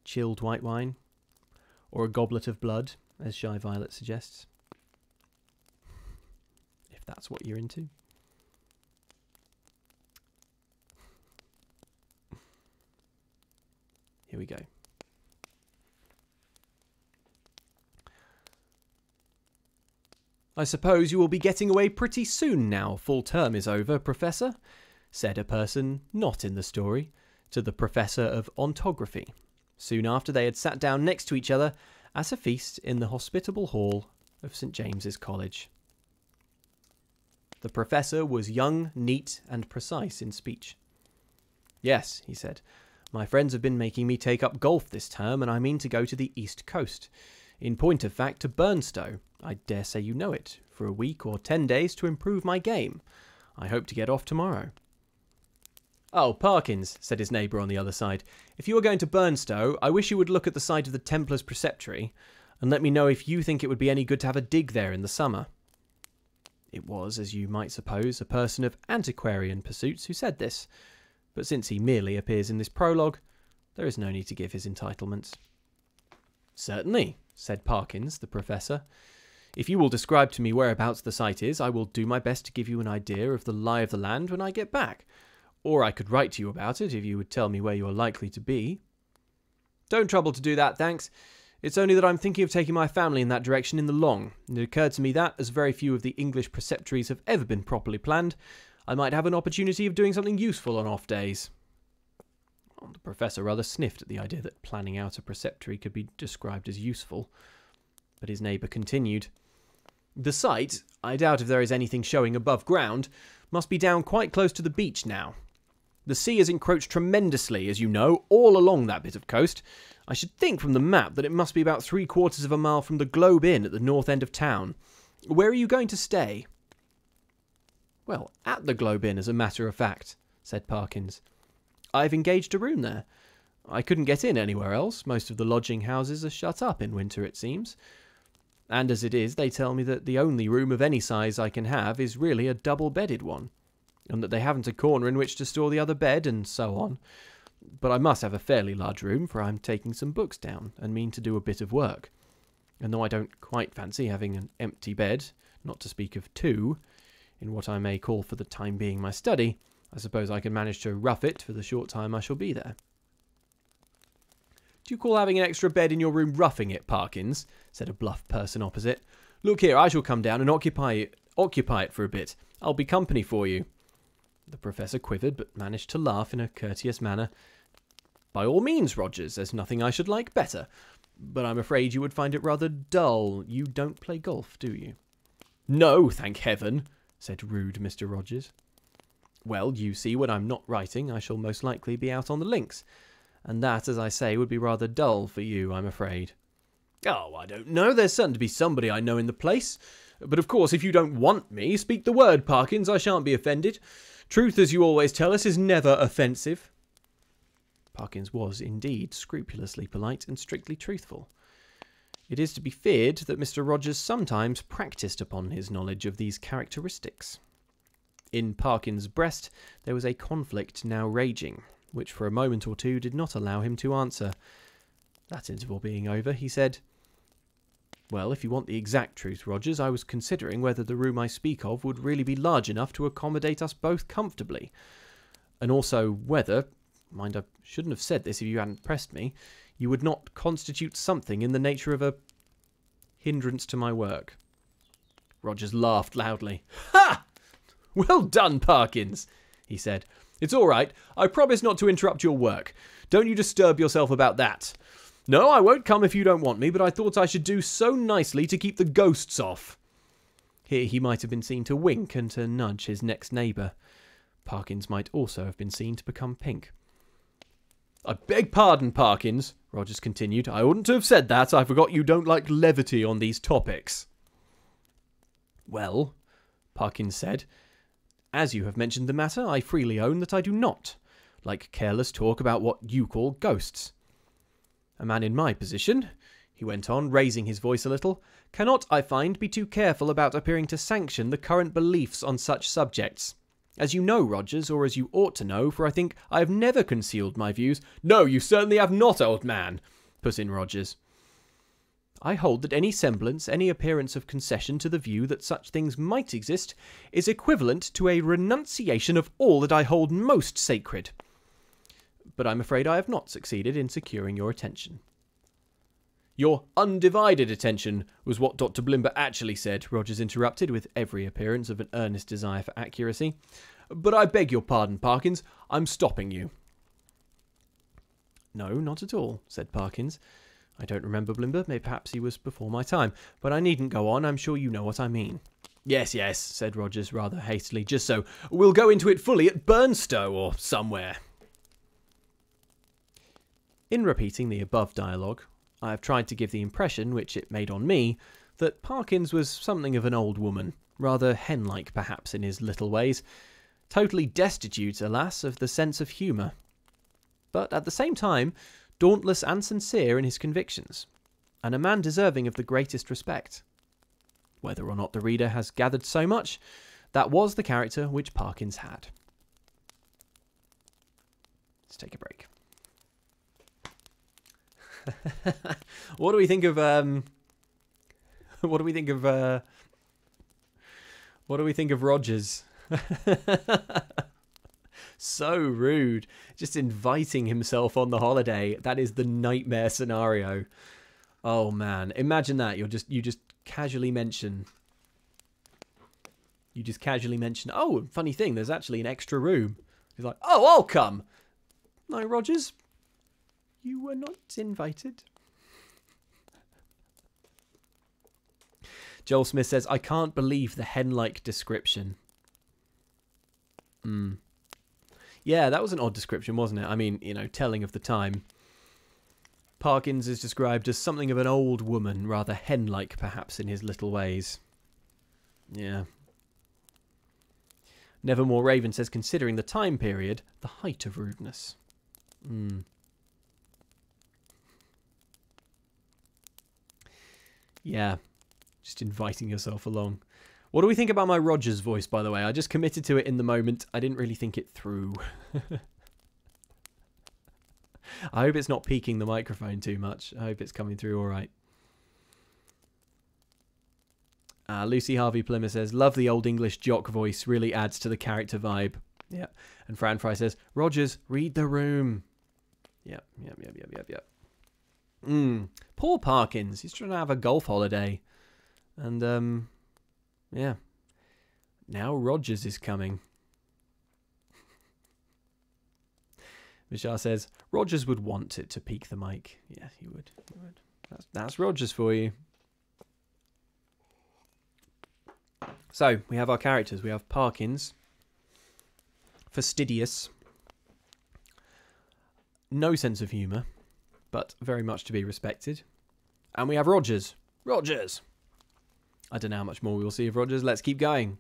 chilled white wine, or a goblet of blood, as Shy Violet suggests, if that's what you're into. Here we go. I suppose you will be getting away pretty soon now full term is over, Professor, said a person not in the story to the Professor of Ontography, soon after they had sat down next to each other at a feast in the hospitable hall of Saint James's College. The Professor was young, neat, and precise in speech. Yes, he said, my friends have been making me take up golf this term, and I mean to go to the East Coast. In point of fact, to Burnstow, I dare say you know it, for a week or ten days to improve my game. I hope to get off tomorrow. Oh, Parkins, said his neighbour on the other side. If you are going to Burnstow, I wish you would look at the site of the Templars preceptory and let me know if you think it would be any good to have a dig there in the summer. It was, as you might suppose, a person of antiquarian pursuits who said this, but since he merely appears in this prologue, there is no need to give his entitlements. "Certainly," said Parkins, the professor. "If you will describe to me whereabouts the site is, I will do my best to give you an idea of the lie of the land when I get back. Or I could write to you about it if you would tell me where you are likely to be." "Don't trouble to do that, thanks. It's only that I'm thinking of taking my family in that direction in the long, and it occurred to me that, as very few of the English preceptories have ever been properly planned, I might have an opportunity of doing something useful on off days." Well, the professor rather sniffed at the idea that planning out a preceptory could be described as useful, but his neighbour continued. "The site, I doubt if there is anything showing above ground, must be down quite close to the beach now. The sea has encroached tremendously, as you know, all along that bit of coast. I should think from the map that it must be about three quarters of a mile from the Globe Inn at the north end of town. Where are you going to stay?" "Well, at the Globe Inn, as a matter of fact," said Parkins. "I've engaged a room there. I couldn't get in anywhere else. Most of the lodging houses are shut up in winter, it seems. And as it is, they tell me that the only room of any size I can have is really a double-bedded one, and that they haven't a corner in which to store the other bed, and so on. But I must have a fairly large room, for I'm taking some books down, and mean to do a bit of work. And though I don't quite fancy having an empty bed, not to speak of two, in what I may call for the time being my study, I suppose I can manage to rough it for the short time I shall be there." "Do you call having an extra bed in your room roughing it, Parkins?" said a bluff person opposite. "Look here, I shall come down and occupy it, occupy it for a bit. I'll be company for you." The professor quivered, but managed to laugh in a courteous manner. "By all means, Rogers, there's nothing I should like better. But I'm afraid you would find it rather dull. You don't play golf, do you?" "No, thank heaven," said rude Mister Rogers. "Well, you see, when I'm not writing, I shall most likely be out on the links. And that, as I say, would be rather dull for you, I'm afraid." "Oh, I don't know. There's certain to be somebody I know in the place. But, of course, if you don't want me, speak the word, Parkins. I shan't be offended. Truth, as you always tell us, is never offensive." Parkins was, indeed, scrupulously polite and strictly truthful. It is to be feared that Mister Rogers sometimes practised upon his knowledge of these characteristics. In Parkins' breast there was a conflict now raging, which for a moment or two did not allow him to answer. That interval being over, he said, "Well, if you want the exact truth, Rogers, I was considering whether the room I speak of would really be large enough to accommodate us both comfortably, and also whether, mind I shouldn't have said this if you hadn't pressed me, you would not constitute something in the nature of a hindrance to my work." Rogers laughed loudly. "Ha! Well done, Parkins," he said. "It's all right. I promise not to interrupt your work. Don't you disturb yourself about that. No, I won't come if you don't want me, but I thought I should do so nicely to keep the ghosts off." Here he might have been seen to wink and to nudge his next neighbour. Parkins might also have been seen to become pink. "I beg pardon, Parkins," Rogers continued. "I oughtn't to have said that. I forgot you don't like levity on these topics." "Well," Parkins said, "as you have mentioned the matter, I freely own that I do not like careless talk about what you call ghosts. A man in my position," he went on, raising his voice a little, "cannot, I find, be too careful about appearing to sanction the current beliefs on such subjects. As you know, Rogers, or as you ought to know, for I think I have never concealed my views—" "No, you certainly have not, old man," put in Rogers. "I hold that any semblance, any appearance of concession to the view that such things might exist, is equivalent to a renunciation of all that I hold most sacred. But I'm afraid I have not succeeded in securing your attention." "Your undivided attention was what Doctor Blimber actually said," Rogers interrupted, with every appearance of an earnest desire for accuracy. "But I beg your pardon, Parkins, I'm stopping you." "No, not at all," said Parkins. "I don't remember Blimber, maybe perhaps he was before my time, but I needn't go on, I'm sure you know what I mean." "Yes, yes," said Rogers rather hastily, "just so. We'll go into it fully at Burnstow or somewhere." In repeating the above dialogue, I have tried to give the impression which it made on me that Parkins was something of an old woman, rather hen-like perhaps in his little ways, totally destitute, alas, of the sense of humour, but at the same time dauntless and sincere in his convictions, and a man deserving of the greatest respect. Whether or not the reader has gathered so much, that was the character which Parkins had. Let's take a break. What do we think of um what do we think of uh what do we think of Rogers? So rude, just inviting himself on the holiday. That is the nightmare scenario. Oh man, imagine that. You're just you just casually mention you just casually mention oh, funny thing, there's actually an extra room. He's like, oh, I'll come. No, Rogers, you were not invited. Joel Smith says, I can't believe the hen-like description. Hmm. Yeah, that was an odd description, wasn't it? I mean, you know, telling of the time. Parkins is described as something of an old woman, rather hen-like perhaps in his little ways. Yeah. Nevermore Raven says, considering the time period, the height of rudeness. Mm. Yeah, just inviting yourself along. What do we think about my Rogers voice, by the way? I just committed to it in the moment. I didn't really think it through. I hope it's not peaking the microphone too much. I hope it's coming through all right. Uh, Lucy Harvey Plymouth says, love the old English jock voice. Really adds to the character vibe. Yeah. And Fran Fry says, Rogers, read the room. Yep, yep, yep, yep, yep, yep. Mm. Poor Parkins. He's trying to have a golf holiday. And, um, yeah. Now Rogers is coming. Vishar says, Rogers would want it to peak the mic. Yeah, he would. He would. That's, that's Rogers for you. So, we have our characters. We have Parkins. Fastidious. No sense of humour, but very much to be respected. And we have Rogers. Rogers! I don't know how much more we will see of Rogers. Let's keep going.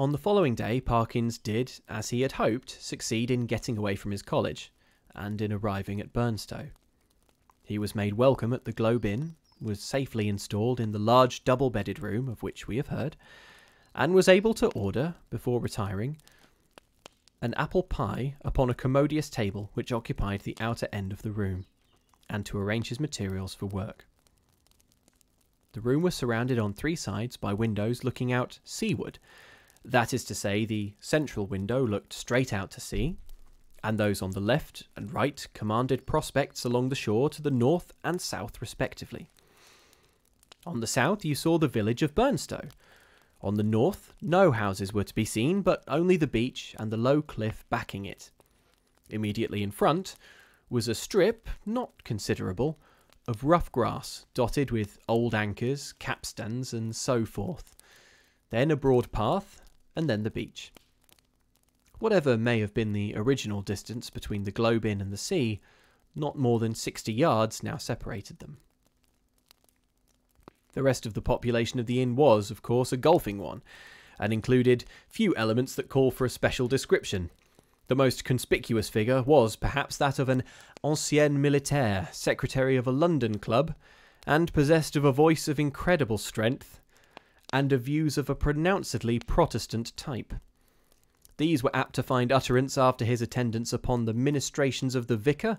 On the following day, Parkins did, as he had hoped, succeed in getting away from his college and in arriving at Burnstow. He was made welcome at the Globe Inn, was safely installed in the large double-bedded room of which we have heard, and was able to order, before retiring, an apple pie upon a commodious table which occupied the outer end of the room, and to arrange his materials for work. The room was surrounded on three sides by windows looking out seaward. That is to say, the central window looked straight out to sea, and those on the left and right commanded prospects along the shore to the north and south respectively. On the south you saw the village of Burnstow. On the north no houses were to be seen, but only the beach and the low cliff backing it. Immediately in front was a strip, not considerable, of rough grass dotted with old anchors, capstans and so forth. Then a broad path, and then the beach. Whatever may have been the original distance between the Globe Inn and the sea, not more than sixty yards now separated them. The rest of the population of the inn was, of course, a golfing one, and included few elements that call for a special description. The most conspicuous figure was perhaps that of an ancien militaire, secretary of a London club, and possessed of a voice of incredible strength, and of views of a pronouncedly Protestant type. These were apt to find utterance after his attendance upon the ministrations of the vicar,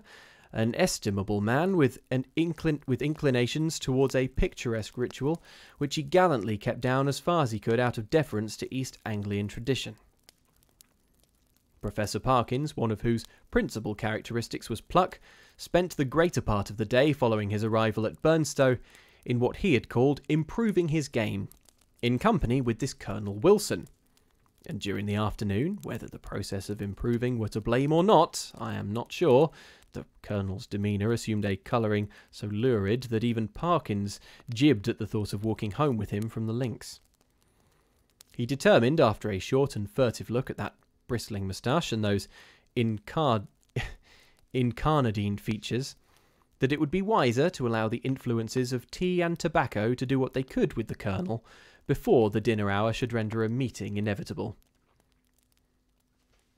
an estimable man with an inclin- with inclinations towards a picturesque ritual, which he gallantly kept down as far as he could out of deference to East Anglian tradition. Professor Parkins, one of whose principal characteristics was pluck, spent the greater part of the day following his arrival at Burnstow in what he had called improving his game, in company with this Colonel Wilson. And during the afternoon, whether the process of improving were to blame or not, I am not sure, the Colonel's demeanour assumed a colouring so lurid that even Parkins jibbed at the thought of walking home with him from the links. He determined, after a short and furtive look at that bristling moustache and those incar incarnadine features, that it would be wiser to allow the influences of tea and tobacco to do what they could with the Colonel before the dinner hour should render a meeting inevitable.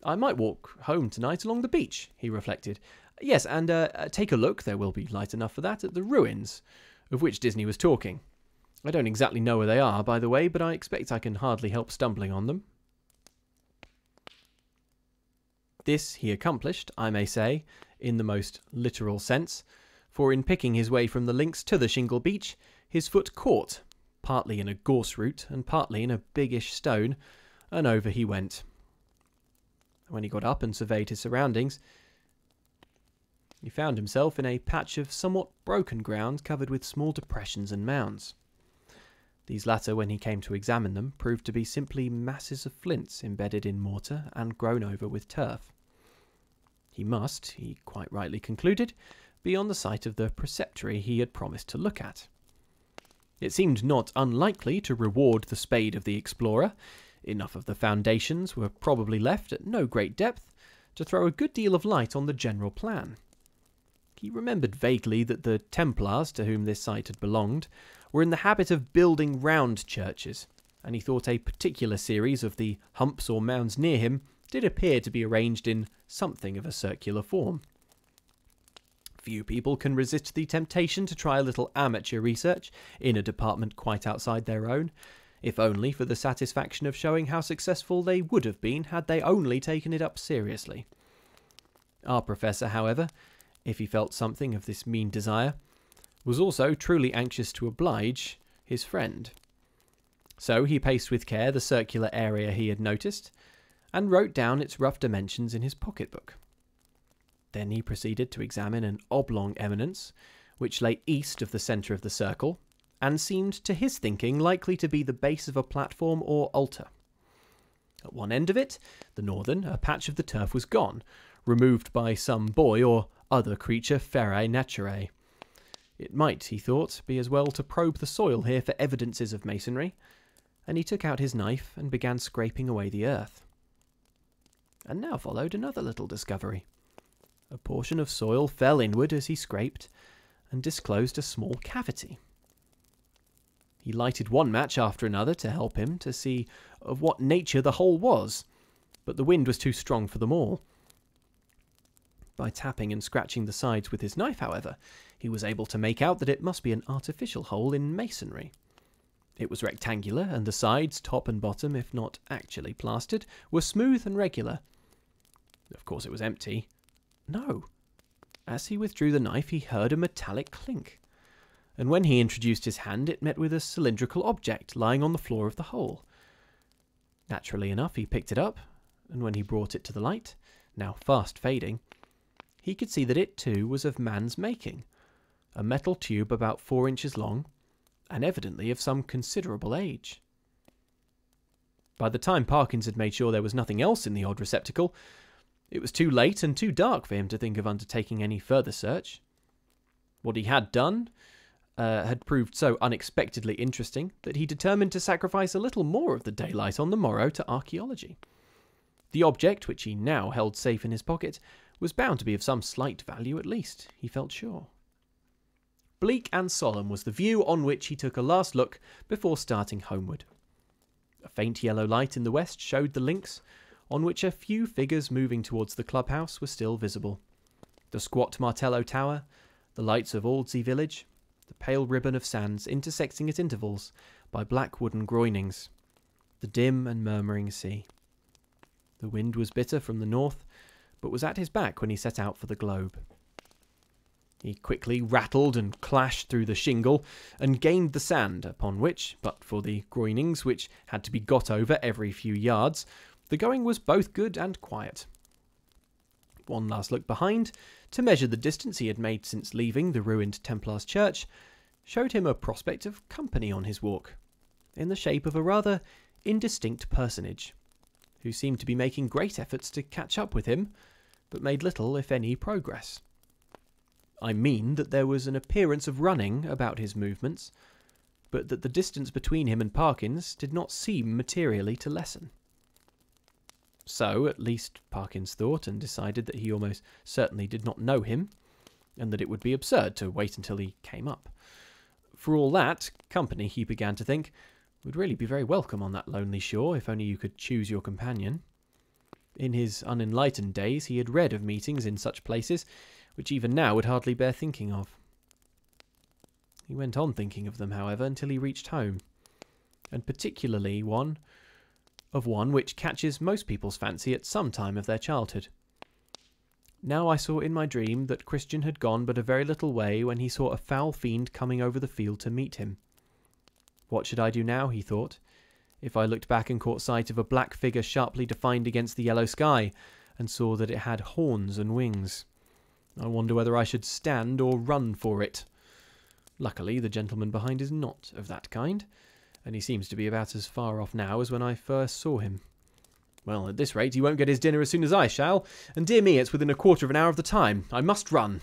I might walk home tonight along the beach, he reflected. Yes, and uh, take a look, there will be light enough for that, at the ruins of which Disney was talking. I don't exactly know where they are, by the way, but I expect I can hardly help stumbling on them. This he accomplished, I may say, in the most literal sense, for in picking his way from the links to the shingle beach, his foot caught, partly in a gorse root and partly in a biggish stone, and over he went. When he got up and surveyed his surroundings, he found himself in a patch of somewhat broken ground covered with small depressions and mounds. These latter, when he came to examine them, proved to be simply masses of flints embedded in mortar and grown over with turf. He must, he quite rightly concluded, be on the site of the preceptory he had promised to look at. It seemed not unlikely to reward the spade of the explorer. Enough of the foundations were probably left at no great depth to throw a good deal of light on the general plan. He remembered vaguely that the Templars, to whom this site had belonged, were in the habit of building round churches, and he thought a particular series of the humps or mounds near him did appear to be arranged in something of a circular form. Few people can resist the temptation to try a little amateur research in a department quite outside their own, if only for the satisfaction of showing how successful they would have been had they only taken it up seriously. Our professor, however, if he felt something of this mean desire, was also truly anxious to oblige his friend. So he paced with care the circular area he had noticed, and wrote down its rough dimensions in his pocketbook. Then he proceeded to examine an oblong eminence, which lay east of the centre of the circle, and seemed to his thinking likely to be the base of a platform or altar. At one end of it, the northern, a patch of the turf was gone, removed by some boy or other creature ferae naturae. It might, he thought, be as well to probe the soil here for evidences of masonry, and he took out his knife and began scraping away the earth. And now followed another little discovery. A portion of soil fell inward as he scraped, and disclosed a small cavity. He lighted one match after another to help him to see of what nature the hole was, but the wind was too strong for them all. By tapping and scratching the sides with his knife, however, he was able to make out that it must be an artificial hole in masonry. It was rectangular, and the sides, top and bottom, if not actually plastered, were smooth and regular. Of course it was empty. No. As he withdrew the knife, he heard a metallic clink, and when he introduced his hand, it met with a cylindrical object lying on the floor of the hole. Naturally enough, he picked it up, and when he brought it to the light, now fast fading, he could see that it too was of man's making, a metal tube about four inches long, and evidently of some considerable age. By the time Parkins had made sure there was nothing else in the odd receptacle, it was too late and too dark for him to think of undertaking any further search. What he had done uh, had proved so unexpectedly interesting that he determined to sacrifice a little more of the daylight on the morrow to archaeology. The object, which he now held safe in his pocket, was bound to be of some slight value at least, he felt sure. Bleak and solemn was the view on which he took a last look before starting homeward. A faint yellow light in the west showed the links, on which a few figures moving towards the clubhouse were still visible. The squat Martello tower, the lights of Aldsey village, the pale ribbon of sands intersecting at intervals by black wooden groinings, the dim and murmuring sea. The wind was bitter from the north, but was at his back when he set out for the globe. He quickly rattled and clashed through the shingle, and gained the sand, upon which, but for the groinings which had to be got over every few yards, the going was both good and quiet. One last look behind, to measure the distance he had made since leaving the ruined Templars church, showed him a prospect of company on his walk, in the shape of a rather indistinct personage, who seemed to be making great efforts to catch up with him, but made little, if any, progress. I mean that there was an appearance of running about his movements, but that the distance between him and Parkins did not seem materially to lessen. So, at least, Parkins thought, and decided that he almost certainly did not know him, and that it would be absurd to wait until he came up. For all that, company, he began to think, would really be very welcome on that lonely shore, if only you could choose your companion. In his unenlightened days he had read of meetings in such places, which even now would hardly bear thinking of. He went on thinking of them, however, until he reached home, and particularly one of one which catches most people's fancy at some time of their childhood, Now I saw in my dream that Christian had gone but a very little way when he saw a foul fiend coming over the field to meet him. What should I do now, he thought. If I looked back and caught sight of a black figure sharply defined against the yellow sky, and saw that it had horns and wings. I wonder whether I should stand or run for it. Luckily, the gentleman behind is not of that kind, and he seems to be about as far off now as when I first saw him. Well, at this rate, he won't get his dinner as soon as I shall, and dear me, it's within a quarter of an hour of the time. I must run.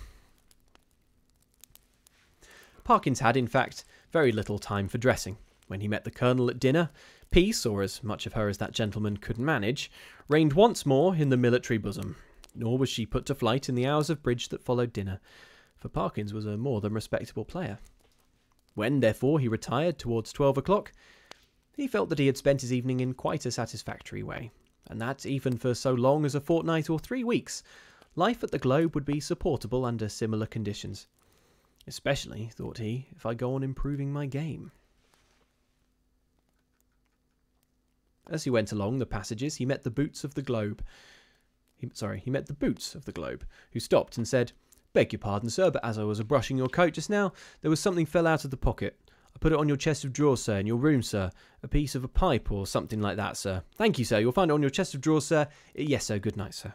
Parkins had, in fact, very little time for dressing. When he met the Colonel at dinner, peace, or as much of her as that gentleman could manage, reigned once more in the military bosom. Nor was she put to flight in the hours of bridge that followed dinner, for Parkins was a more than respectable player. When, therefore, he retired towards twelve o'clock, he felt that he had spent his evening in quite a satisfactory way, and that, even for so long as a fortnight or three weeks, life at the Globe would be supportable under similar conditions. Especially, thought he, if I go on improving my game. As he went along the passages, he met the boots of the Globe. He, sorry, he met the boots of the Globe, who stopped and said, "Beg your pardon, sir, but as I was a-brushing your coat just now, there was something fell out of the pocket. I put it on your chest of drawers, sir, in your room, sir. A piece of a pipe or something like that, sir. Thank you, sir. You'll find it on your chest of drawers, sir. Yes, sir. Good night, sir."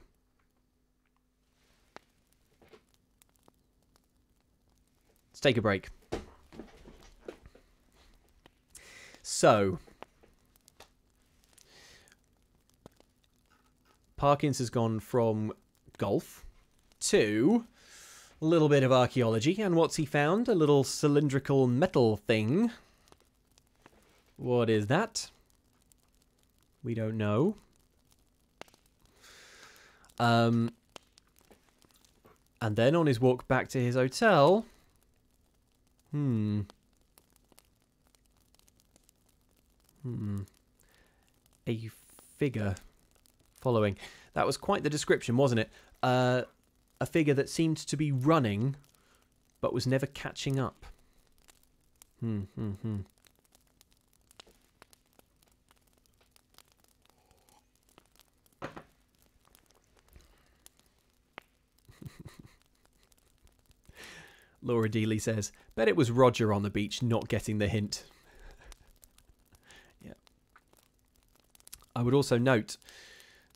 Let's take a break. So, Parkins has gone from golf to a little bit of archaeology, and what's he found? A little cylindrical metal thing. What is that? We don't know. Um, and then on his walk back to his hotel... Hmm. Hmm. A figure following. That was quite the description, wasn't it? Uh... A figure that seemed to be running, but was never catching up. Hmm, hmm, hmm. Laura Dealey says, "Bet it was Roger on the beach not getting the hint." Yeah. I would also note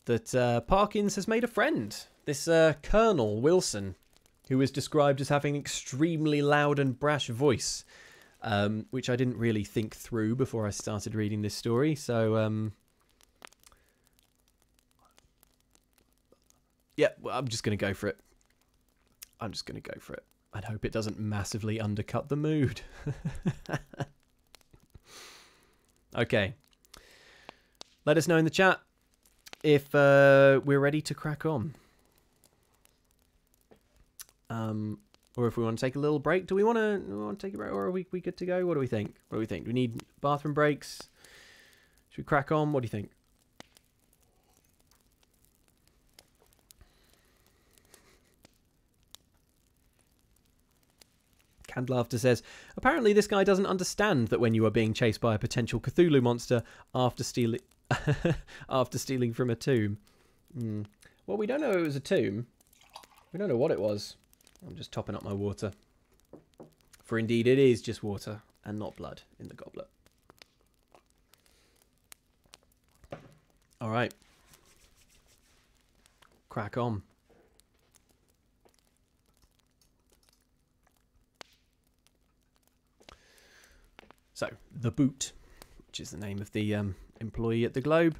that uh, Parkins has made a friend. This uh, Colonel Wilson, who is described as having an extremely loud and brash voice, um, which I didn't really think through before I started reading this story. So, um, yeah, well, I'm just going to go for it. I'm just going to go for it. I hope it doesn't massively undercut the mood. Okay. Let us know in the chat if uh, we're ready to crack on. Um, or if we want to take a little break. Do we want to, we want to take a break, or are we, we good to go? What do we think? What do we think? Do we need bathroom breaks? Should we crack on? What do you think? Candlafter says, "Apparently this guy doesn't understand that when you are being chased by a potential Cthulhu monster after stealing after stealing from a tomb." Mm. Well, we don't know it was a tomb. We don't know what it was. I'm just topping up my water. For indeed it is just water and not blood in the goblet. All right. Crack on. So, The Boot, which is the name of the um, employee at the Globe,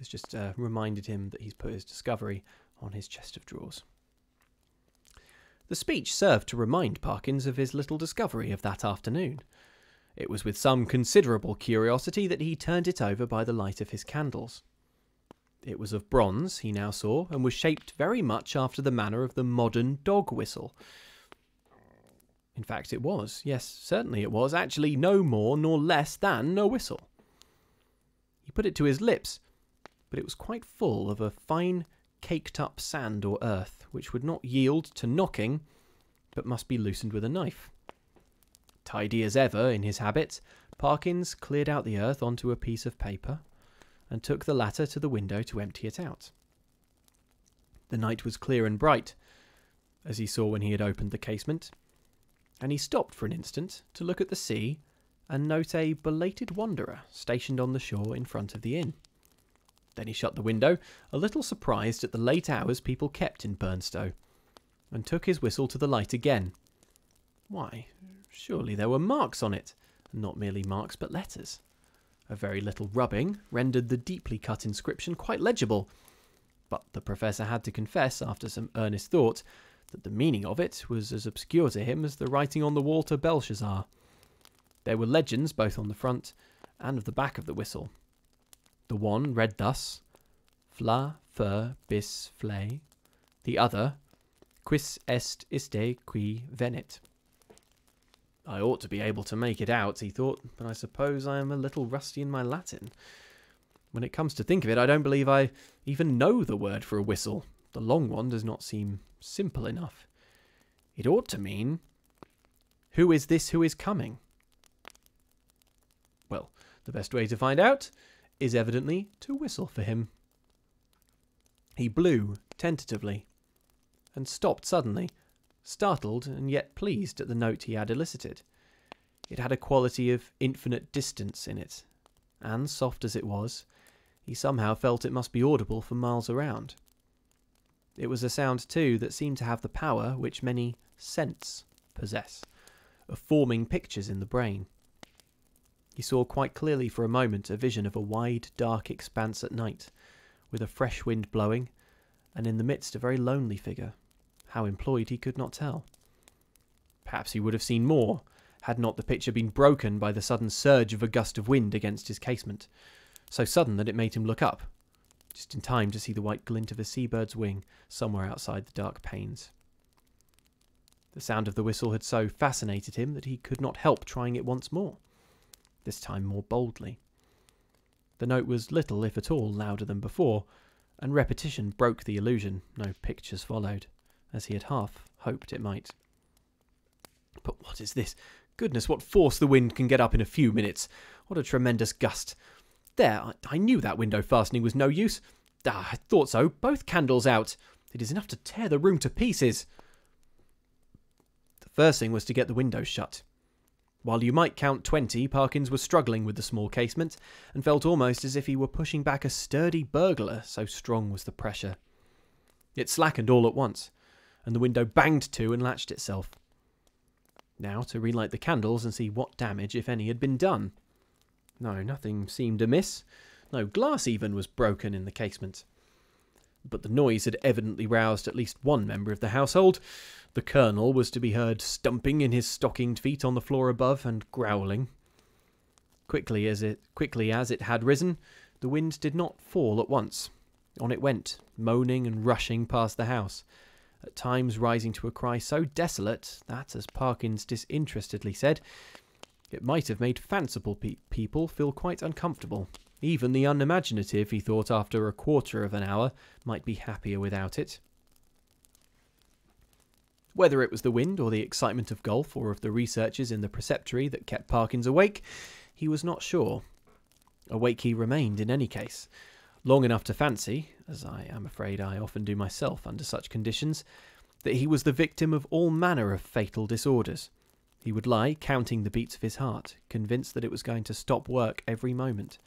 has just uh, reminded him that he's put his discovery on his chest of drawers. The speech served to remind Parkins of his little discovery of that afternoon. It was with some considerable curiosity that he turned it over by the light of his candles. It was of bronze, he now saw, and was shaped very much after the manner of the modern dog whistle. In fact, it was. Yes, certainly it was. Actually, no more nor less than a whistle. He put it to his lips, but it was quite full of a fine, caked-up sand or earth, which would not yield to knocking, but must be loosened with a knife. Tidy as ever in his habits, Parkins cleared out the earth onto a piece of paper, and took the latter to the window to empty it out. The night was clear and bright, as he saw when he had opened the casement, and he stopped for an instant to look at the sea and note a belated wanderer stationed on the shore in front of the inn. Then he shut the window, a little surprised at the late hours people kept in Burnstow, and took his whistle to the light again. Why, surely there were marks on it, and not merely marks but letters. A very little rubbing rendered the deeply cut inscription quite legible, but the professor had to confess, after some earnest thought, that the meaning of it was as obscure to him as the writing on the wall to Belshazzar. There were legends both on the front and of the back of the whistle. The one read thus, Fla fer bis fle, the other, Quis est iste qui venit. I ought to be able to make it out, he thought, but I suppose I am a little rusty in my Latin. When it comes to think of it, I don't believe I even know the word for a whistle. The long one does not seem simple enough. It ought to mean, who is this who is coming? Well, the best way to find out is evidently to whistle for him. He blew tentatively and stopped suddenly, startled and yet pleased at the note he had elicited. It had a quality of infinite distance in it, and, soft as it was, he somehow felt it must be audible for miles around. It was a sound, too, that seemed to have the power which many scents possess, of forming pictures in the brain. He saw quite clearly for a moment a vision of a wide, dark expanse at night, with a fresh wind blowing, and in the midst a very lonely figure. How employed he could not tell. Perhaps he would have seen more, had not the picture been broken by the sudden surge of a gust of wind against his casement, so sudden that it made him look up, just in time to see the white glint of a seabird's wing somewhere outside the dark panes. The sound of the whistle had so fascinated him that he could not help trying it once more, this time more boldly. The note was little, if at all, louder than before, and repetition broke the illusion. No pictures followed, as he had half hoped it might. But what is this? Goodness, what force the wind can get up in a few minutes! What a tremendous gust! There, I knew that window fastening was no use. Ah, I thought so. Both candles out. It is enough to tear the room to pieces. The first thing was to get the window shut. While you might count twenty, Parkins was struggling with the small casement, and felt almost as if he were pushing back a sturdy burglar, so strong was the pressure. It slackened all at once, and the window banged to and latched itself. Now to relight the candles and see what damage, if any, had been done. No, nothing seemed amiss. No glass even was broken in the casement. But the noise had evidently roused at least one member of the household. The colonel was to be heard stumping in his stockinged feet on the floor above and growling. Quickly as it, quickly as it had risen, the wind did not fall at once. On it went, moaning and rushing past the house, at times rising to a cry so desolate that, as Parkins disinterestedly said, it might have made fanciful pe people feel quite uncomfortable. Even the unimaginative, he thought, after a quarter of an hour, might be happier without it. Whether it was the wind or the excitement of golf or of the researches in the preceptory that kept Parkins awake, he was not sure. Awake he remained in any case, long enough to fancy, as I am afraid I often do myself under such conditions, that he was the victim of all manner of fatal disorders. He would lie, counting the beats of his heart, convinced that it was going to stop work every moment,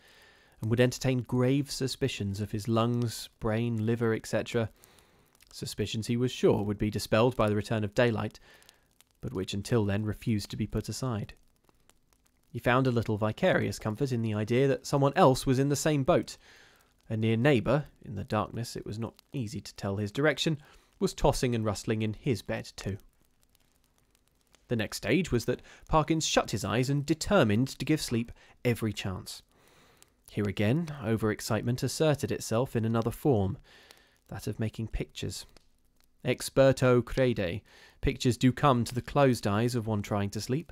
and would entertain grave suspicions of his lungs, brain, liver, et cetera, suspicions he was sure would be dispelled by the return of daylight, but which until then refused to be put aside. He found a little vicarious comfort in the idea that someone else was in the same boat. A near neighbour, in the darkness it was not easy to tell his direction, was tossing and rustling in his bed too. The next stage was that Parkins shut his eyes and determined to give sleep every chance. Here again, over-excitement asserted itself in another form, that of making pictures. Experto crede, pictures do come to the closed eyes of one trying to sleep,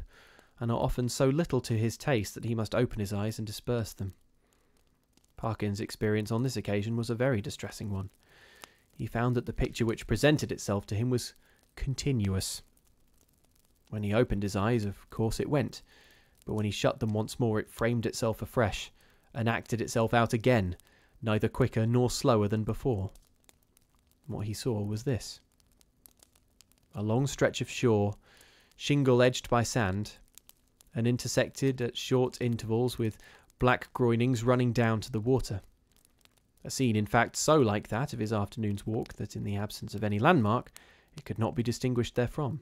and are often so little to his taste that he must open his eyes and disperse them. Parkins' experience on this occasion was a very distressing one. He found that the picture which presented itself to him was continuous. When he opened his eyes, of course it went, but when he shut them once more it framed itself afresh, and acted itself out again, neither quicker nor slower than before. And what he saw was this. A long stretch of shore, shingle edged by sand, and intersected at short intervals with black groinings running down to the water. A scene, in fact, so like that of his afternoon's walk that in the absence of any landmark it could not be distinguished therefrom.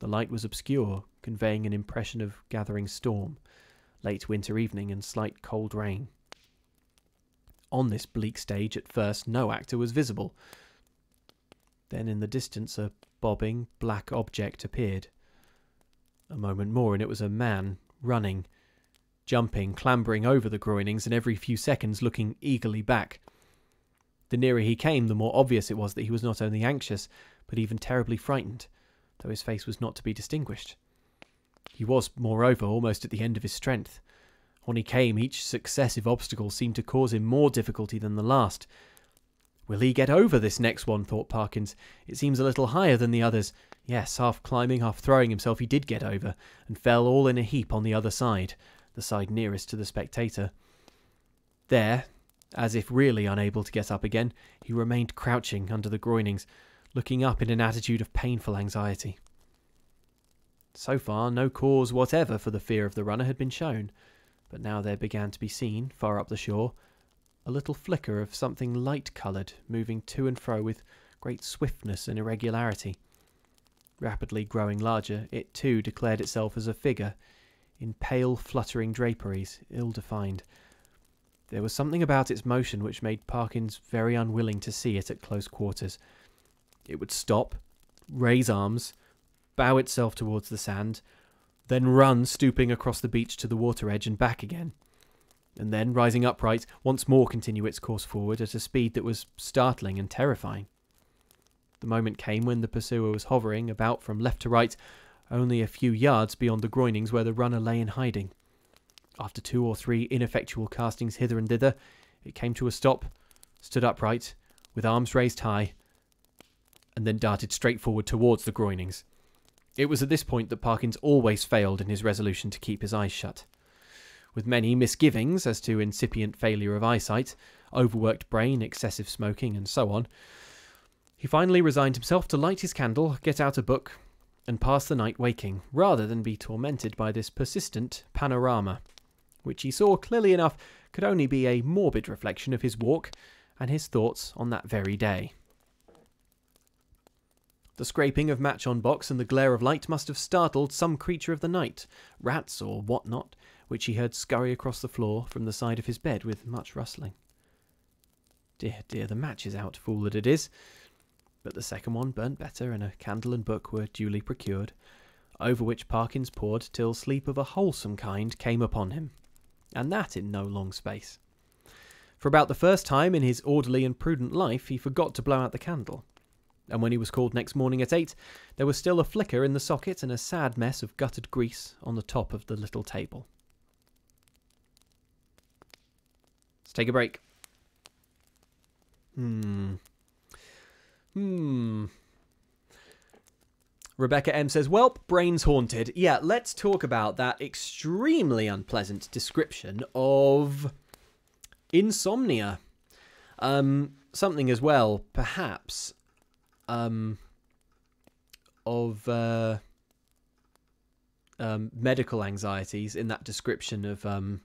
The light was obscure, conveying an impression of gathering storm, late winter evening and slight cold rain. On this bleak stage at first no actor was visible. Then in the distance a bobbing black object appeared. A moment more and it was a man, running, jumping, clambering over the groinings and every few seconds looking eagerly back. The nearer he came the more obvious it was that he was not only anxious but even terribly frightened, though his face was not to be distinguished. He was, moreover, almost at the end of his strength. On he came, each successive obstacle seemed to cause him more difficulty than the last. Will he get over this next one, thought Parkins. It seems a little higher than the others. Yes, half climbing, half throwing himself, he did get over, and fell all in a heap on the other side, the side nearest to the spectator. There, as if really unable to get up again, he remained crouching under the groinings, looking up in an attitude of painful anxiety. So far, no cause whatever for the fear of the runner had been shown, but now there began to be seen, far up the shore, a little flicker of something light-coloured, moving to and fro with great swiftness and irregularity. Rapidly growing larger, it too declared itself as a figure, in pale, fluttering draperies, ill-defined. There was something about its motion which made Parkins very unwilling to see it at close quarters. It would stop, raise arms, bow itself towards the sand, then run, stooping across the beach to the water edge and back again, and then, rising upright, once more continue its course forward at a speed that was startling and terrifying. The moment came when the pursuer was hovering about from left to right, only a few yards beyond the groinings where the runner lay in hiding. After two or three ineffectual castings hither and thither, it came to a stop, stood upright, with arms raised high, and then darted straight forward towards the groinings. It was at this point that Parkins always failed in his resolution to keep his eyes shut. With many misgivings as to incipient failure of eyesight, overworked brain, excessive smoking, and so on, he finally resigned himself to light his candle, get out a book, and pass the night waking, rather than be tormented by this persistent panorama, which he saw clearly enough could only be a morbid reflection of his walk and his thoughts on that very day. The scraping of match on box and the glare of light must have startled some creature of the night, rats or what not, which he heard scurry across the floor from the side of his bed with much rustling. Dear, dear, the match is out, fool that it is. But the second one burnt better, and a candle and book were duly procured, over which Parkins pored till sleep of a wholesome kind came upon him, and that in no long space. For about the first time in his orderly and prudent life he forgot to blow out the candle, and when he was called next morning at eight, there was still a flicker in the socket and a sad mess of guttered grease on the top of the little table. Let's take a break. Hmm. Hmm. Rebecca M says, "Welp, brain's haunted." Yeah, let's talk about that extremely unpleasant description of insomnia. Um, something as well, perhaps... Um, of uh, um, medical anxieties in that description of um,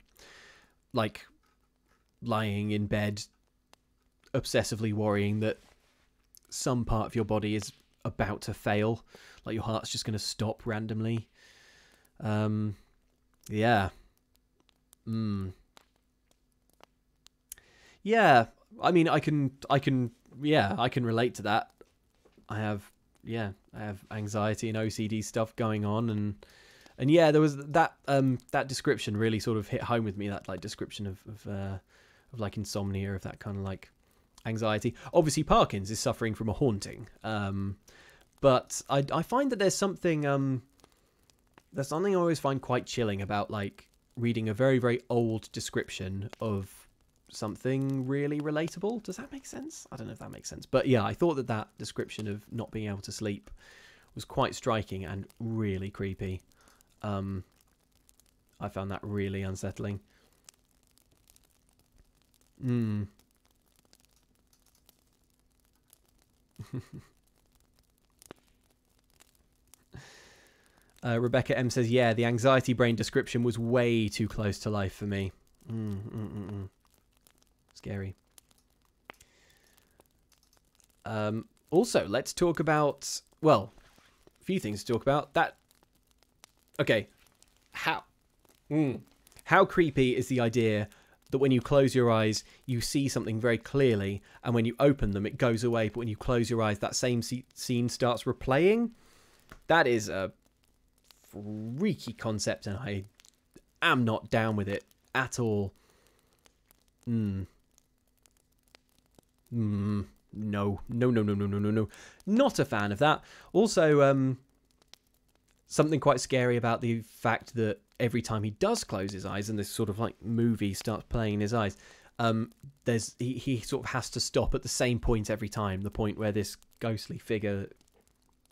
like lying in bed, obsessively worrying that some part of your body is about to fail, like your heart's just going to stop randomly. Um, yeah. Mm. Yeah, I mean, I can, I can, yeah, I can relate to that. I have, yeah, I have anxiety and O C D stuff going on, and and yeah, there was that um that description really sort of hit home with me. That like description of of, uh, of like insomnia, of that kind of like anxiety. Obviously, Parkins is suffering from a haunting, um, but I I find that there's something um there's something I always find quite chilling about like reading a very very old description of something really relatable. Does that make sense? I don't know if that makes sense, but yeah, I thought that that description of not being able to sleep was quite striking and really creepy. um I found that really unsettling. mm. uh, Rebecca M says, yeah, the anxiety brain description was way too close to life for me. Mm, mm, mm, mm. Scary. Um, also, let's talk about, well, a few things to talk about. That, okay, how, mm, how creepy is the idea that when you close your eyes, you see something very clearly, and when you open them, it goes away, but when you close your eyes, that same scene starts replaying? That is a freaky concept, and I am not down with it at all. Mm. Mm. No, no, no, no, no, no, no, no. Not a fan of that. Also, um, something quite scary about the fact that every time he does close his eyes and this sort of like movie starts playing in his eyes, um, there's he, he sort of has to stop at the same point every time, the point where this ghostly figure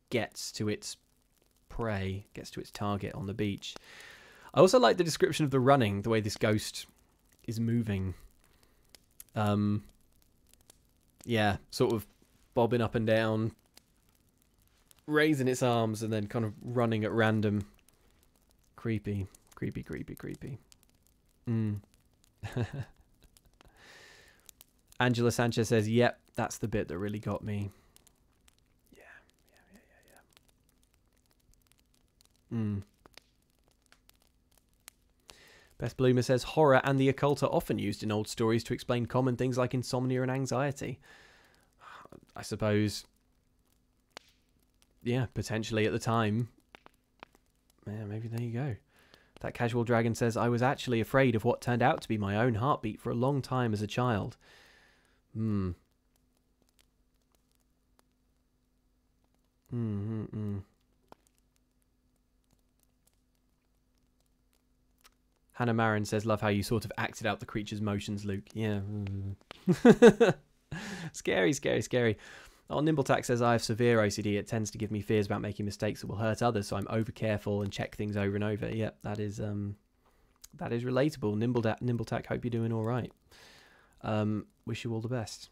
gets to its prey, gets to its target on the beach. I also like the description of the running, the way this ghost is moving. Um, yeah, sort of bobbing up and down, raising its arms and then kind of running at random. Creepy, creepy, creepy, creepy. Mm. Angela Sanchez says, yep, that's the bit that really got me. Yeah, yeah, yeah, yeah, yeah. Mm. Beth Bloomer says, horror and the occult are often used in old stories to explain common things like insomnia and anxiety. I suppose, yeah, potentially at the time. Yeah, maybe there you go. That Casual Dragon says, I was actually afraid of what turned out to be my own heartbeat for a long time as a child. Hmm. Hmm. Hmm. Hannah Marin says, love how you sort of acted out the creature's motions, Luke. Yeah. Scary, scary, scary. Oh, Nimbletack says, I have severe O C D. It tends to give me fears about making mistakes that will hurt others, so I'm over careful and check things over and over. Yep, that is um, that is relatable. Nimbletack, Nimbletack, hope you're doing all right. Um, wish you all the best.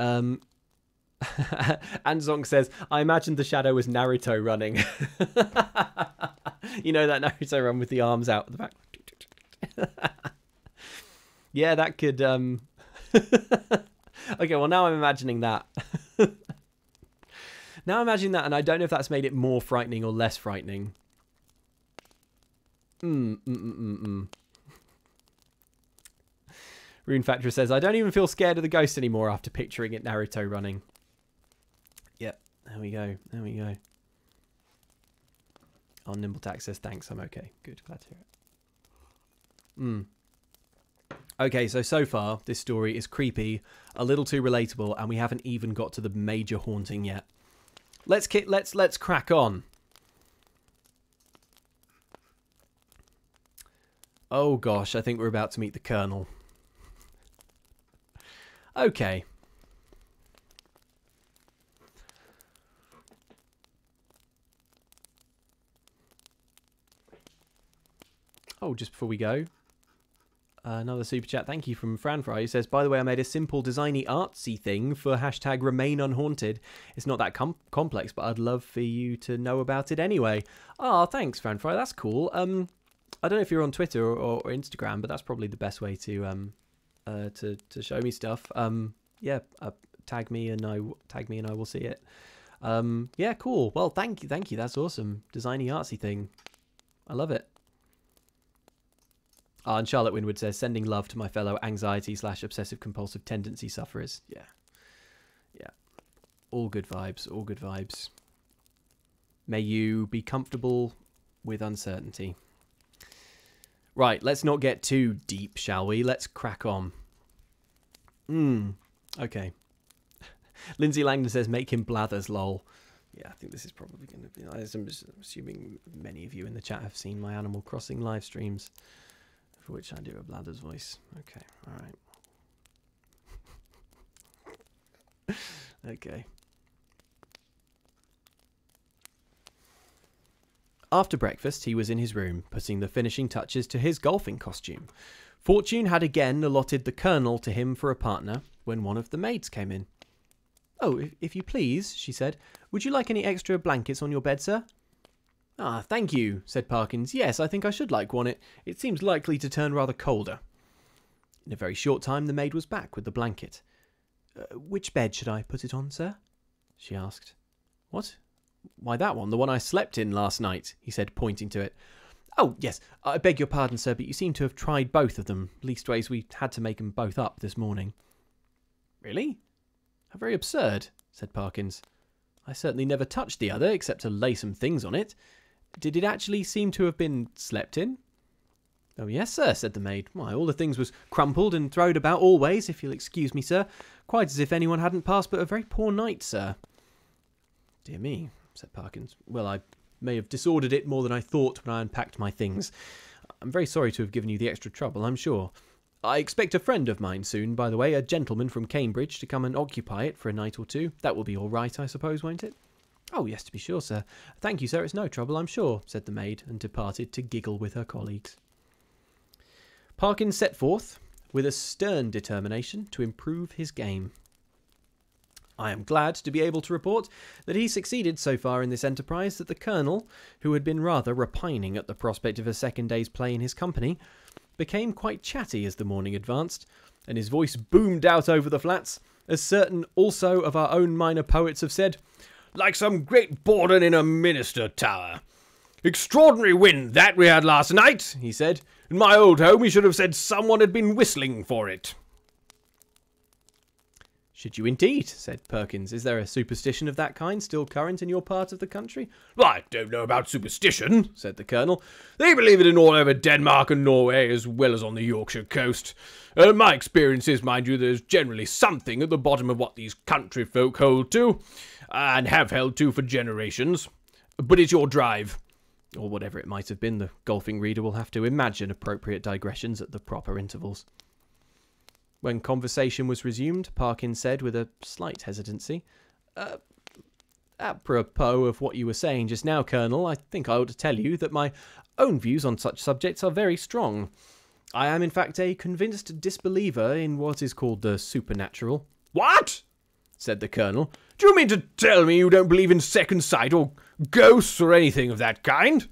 Um, Anzong says, I imagined the shadow was Naruto running. You know that Naruto run with the arms out at the back. Yeah, that could... Um... Okay, well, now I'm imagining that. Now I'm imagining that, and I don't know if that's made it more frightening or less frightening. Mm, mm, mm, mm, mm. Rune Factory says, I don't even feel scared of the ghost anymore after picturing it Naruto running. Yep, there we go, there we go. Oh, Nimbletack says, thanks, I'm okay. Good, glad to hear it. Mm. Okay, so, so far, this story is creepy, a little too relatable, and we haven't even got to the major haunting yet. Let's ki let's let's crack on. Oh gosh, I think we're about to meet the Colonel. Okay. Oh, just before we go, Uh, another super chat, thank you, from Franfry, who says, by the way, I made a simple designy artsy thing for hashtag remain unhaunted. It's not that com complex, but I'd love for you to know about it anyway. Ah, oh, thanks, Franfry, that's cool. Um, I don't know if you're on Twitter or, or, or Instagram, but that's probably the best way to um, uh, to to show me stuff. Um, yeah, uh, tag me and I w tag me and I will see it. Um, yeah, cool. Well, thank you, thank you. That's awesome. Designy artsy thing, I love it. Ah, oh, and Charlotte Winwood says, sending love to my fellow anxiety slash obsessive compulsive tendency sufferers. Yeah. Yeah. All good vibes. All good vibes. May you be comfortable with uncertainty. Right. Let's not get too deep, shall we? Let's crack on. Hmm. Okay. Lindsay Langdon says, make him blathers, lol. Yeah, I think this is probably going to be nice. I'm just assuming many of you in the chat have seen my Animal Crossing live streams, for which I do a bladder's voice. Okay, all right. Okay. After breakfast, he was in his room, putting the finishing touches to his golfing costume. Fortune had again allotted the Colonel to him for a partner when one of the maids came in. "Oh, if, if you please," she said, "would you like any extra blankets on your bed, sir?" "Ah, thank you," said Parkins. "Yes, I think I should like one. It, it seems likely to turn rather colder." In a very short time the maid was back with the blanket. Uh, "Which bed should I put it on, sir?" she asked. "What? Why, that one, the one I slept in last night," he said, pointing to it. "Oh, yes, I beg your pardon, sir, but you seem to have tried both of them. Leastways, we had to make 'em both up this morning." "Really? How very absurd," said Parkins. "I certainly never touched the other, except to lay some things on it. Did it actually seem to have been slept in?" "Oh, yes, sir," said the maid. "Why, all the things was crumpled and throwed about always, if you'll excuse me, sir. Quite as if anyone hadn't passed but a very poor night, sir." "Dear me," said Parkins. "Well, I may have disordered it more than I thought when I unpacked my things. I'm very sorry to have given you the extra trouble, I'm sure. I expect a friend of mine soon, by the way, a gentleman from Cambridge, to come and occupy it for a night or two. That will be all right, I suppose, won't it?" "Oh, yes, to be sure, sir. Thank you, sir. It's no trouble, I'm sure," said the maid, and departed to giggle with her colleagues. Parkins set forth, with a stern determination, to improve his game. I am glad to be able to report that he succeeded so far in this enterprise that the colonel, who had been rather repining at the prospect of a second day's play in his company, became quite chatty as the morning advanced, and his voice boomed out over the flats, as certain also of our own minor poets have said, "Like some great bourdon in a minster tower. Extraordinary wind that we had last night," he said. "In my old home we should have said someone had been whistling for it." "Should you indeed?" said Perkins. "Is there a superstition of that kind still current in your part of the country?" "Well, I don't know about superstition," said the colonel. "They believe it in all over Denmark and Norway, as well as on the Yorkshire coast. Uh, my experience is, mind you, there's generally something at the bottom of what these country folk hold to, and have held to for generations. But it's your drive." Or whatever it might have been, the golfing reader will have to imagine appropriate digressions at the proper intervals. When conversation was resumed, Parkins said with a slight hesitancy, uh, "Apropos of what you were saying just now, Colonel, I think I ought to tell you that my own views on such subjects are very strong. I am, in fact, a convinced disbeliever in what is called the supernatural." "What?" said the Colonel. "Do you mean to tell me you don't believe in second sight or ghosts or anything of that kind?"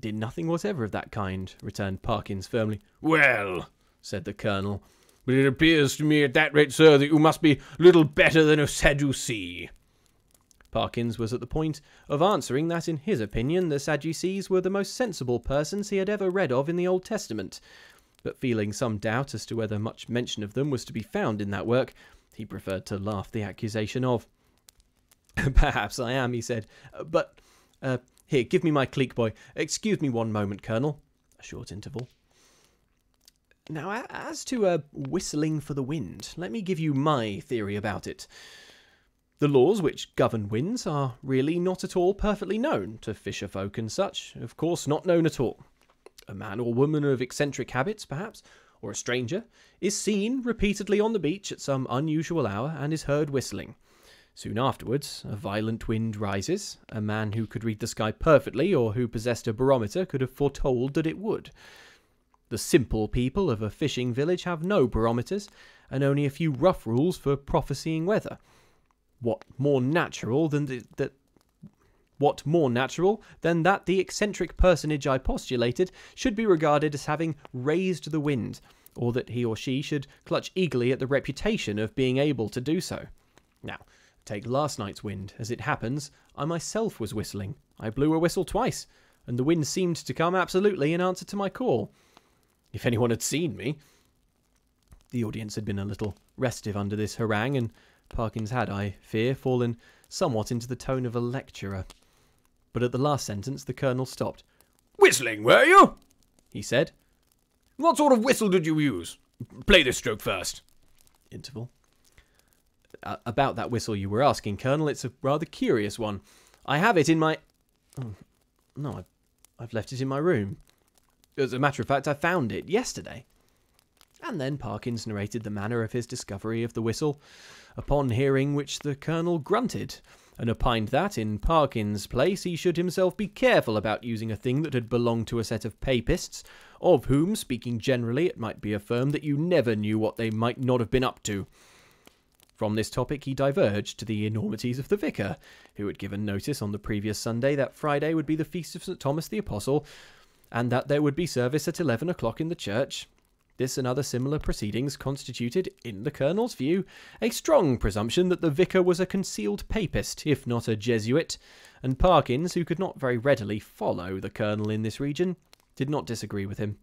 "Did nothing whatever of that kind," returned Parkins firmly. "Well," said the Colonel, "but it appears to me at that rate, sir, that you must be little better than a Sadducee." Parkins was at the point of answering that, in his opinion, the Sadducees were the most sensible persons he had ever read of in the Old Testament. But feeling some doubt as to whether much mention of them was to be found in that work, he preferred to laugh the accusation of. "Perhaps I am," he said. "But, uh, here, give me my cleek, boy. Excuse me one moment, Colonel." A short interval. "Now, as to uh, whistling for the wind, let me give you my theory about it. The laws which govern winds are really not at all perfectly known to fisher folk and such. Of course, not known at all. A man or woman of eccentric habits, perhaps, or a stranger, is seen repeatedly on the beach at some unusual hour and is heard whistling. Soon afterwards, a violent wind rises. A man who could read the sky perfectly, or who possessed a barometer, could have foretold that it would. The simple people of a fishing village have no barometers, and only a few rough rules for prophesying weather. What more natural than the, that what more natural than that the eccentric personage I postulated should be regarded as having raised the wind, or that he or she should clutch eagerly at the reputation of being able to do so. Now, take last night's wind. As it happens, I myself was whistling. I blew a whistle twice, and the wind seemed to come absolutely in answer to my call. If anyone had seen me..." The audience had been a little restive under this harangue, and Parkins had, I fear, fallen somewhat into the tone of a lecturer. But at the last sentence the Colonel stopped. "Whistling, were you?" he said. "What sort of whistle did you use? Play this stroke first." Interval. Uh, "about that whistle you were asking, Colonel, it's a rather curious one. I have it in my... Oh, no, I've, I've left it in my room. As a matter of fact, I found it yesterday." And then Parkins narrated the manner of his discovery of the whistle, upon hearing which the Colonel grunted, and opined that, in Parkins' place, he should himself be careful about using a thing that had belonged to a set of Papists, of whom, speaking generally, it might be affirmed that you never knew what they might not have been up to. From this topic he diverged to the enormities of the vicar, who had given notice on the previous Sunday that Friday would be the feast of Saint Thomas the Apostle, and that there would be service at eleven o'clock in the church. This and other similar proceedings constituted, in the colonel's view, a strong presumption that the vicar was a concealed papist, if not a Jesuit, and Parkins, who could not very readily follow the colonel in this region, did not disagree with him.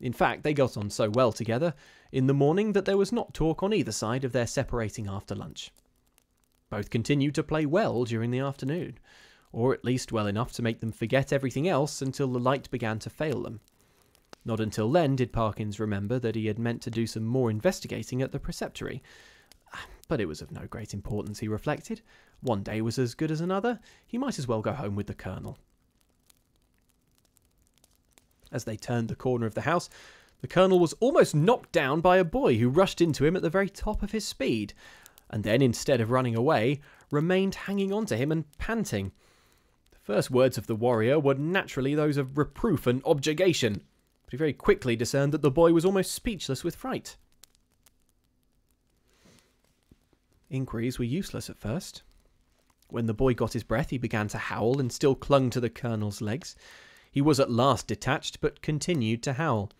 In fact, they got on so well together in the morning that there was not talk on either side of their separating after lunch. Both continued to play well during the afternoon, or at least well enough to make them forget everything else until the light began to fail them. Not until then did Parkins remember that he had meant to do some more investigating at the preceptory. But it was of no great importance, he reflected. One day was as good as another. He might as well go home with the colonel. As they turned the corner of the house, the colonel was almost knocked down by a boy who rushed into him at the very top of his speed, and then, instead of running away, remained hanging on to him and panting. The first words of the warrior were naturally those of reproof and objurgation, but he very quickly discerned that the boy was almost speechless with fright. Inquiries were useless at first. When the boy got his breath, he began to howl and still clung to the colonel's legs. He was at last detached, but continued to howl.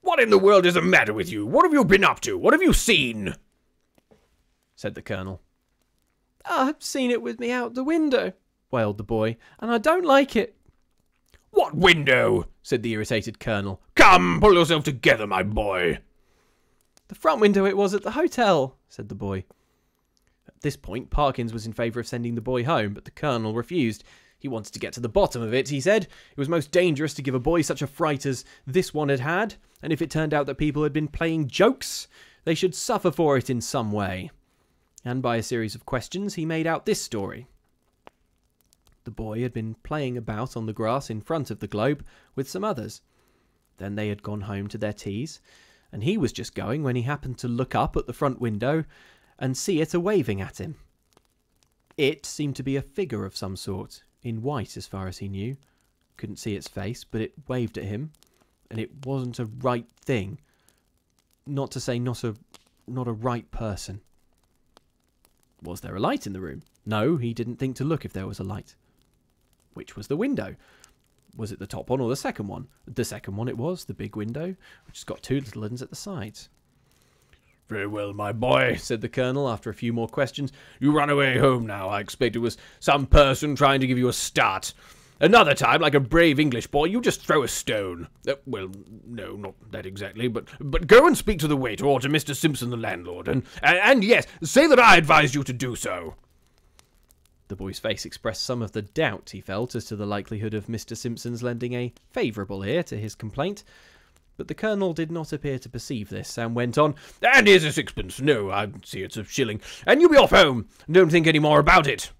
"What in the world is the matter with you? What have you been up to? What have you seen?" said the colonel. "I've seen it with me out the window," wailed the boy, "and I don't like it." "What window?" said the irritated colonel. "Come, pull yourself together, my boy." "The front window it was at the hotel," said the boy. At this point, Parkins was in favour of sending the boy home, but the colonel refused. He wanted to get to the bottom of it, he said. It was most dangerous to give a boy such a fright as this one had had, and if it turned out that people had been playing jokes, they should suffer for it in some way. And by a series of questions, he made out this story. The boy had been playing about on the grass in front of the Globe with some others. Then they had gone home to their teas, and he was just going when he happened to look up at the front window and see it a-waving at him. It seemed to be a figure of some sort, in white as far as he knew. Couldn't see its face, but it waved at him, and it wasn't a right thing. Not to say not a, not a right person. Was there a light in the room? No, he didn't think to look if there was a light. Which was the window? Was it the top one or the second one? The second one it was, the big window, which has got two little ends at the sides. "Very well, my boy," said the colonel after a few more questions. "You run away home now. I expect it was some person trying to give you a start. Another time, like a brave English boy, you just throw a stone. Uh, well, no, not that exactly, but, but go and speak to the waiter or to Mister Simpson, the landlord, and, and, and yes, say that I advised you to do so." The boy's face expressed some of the doubt he felt as to the likelihood of Mister Simpson's lending a favourable ear to his complaint, but the colonel did not appear to perceive this, and went on, "And here's a sixpence. No, I see it's a shilling. And you be off home. Don't think any more about it."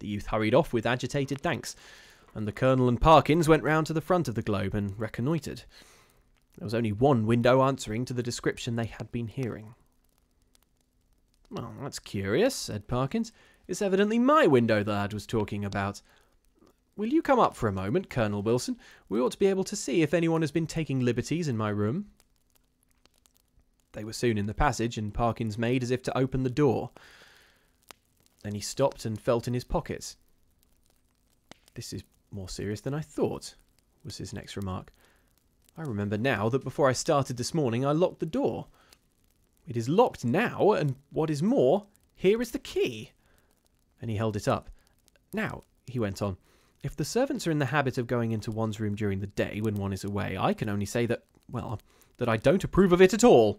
The youth hurried off with agitated thanks, and the colonel and Parkins went round to the front of the Globe and reconnoitred. There was only one window answering to the description they had been hearing. "Well, that's curious," said Parkins. "It's evidently my window the lad was talking about. Will you come up for a moment, Colonel Wilson? We ought to be able to see if anyone has been taking liberties in my room." They were soon in the passage, and Parkins made as if to open the door. Then he stopped and felt in his pockets. "This is more serious than I thought," was his next remark. "I remember now that before I started this morning I locked the door. It is locked now, and what is more, here is the key." And he held it up. "Now," he went on, "if the servants are in the habit of going into one's room during the day when one is away, I can only say that, well, that I don't approve of it at all."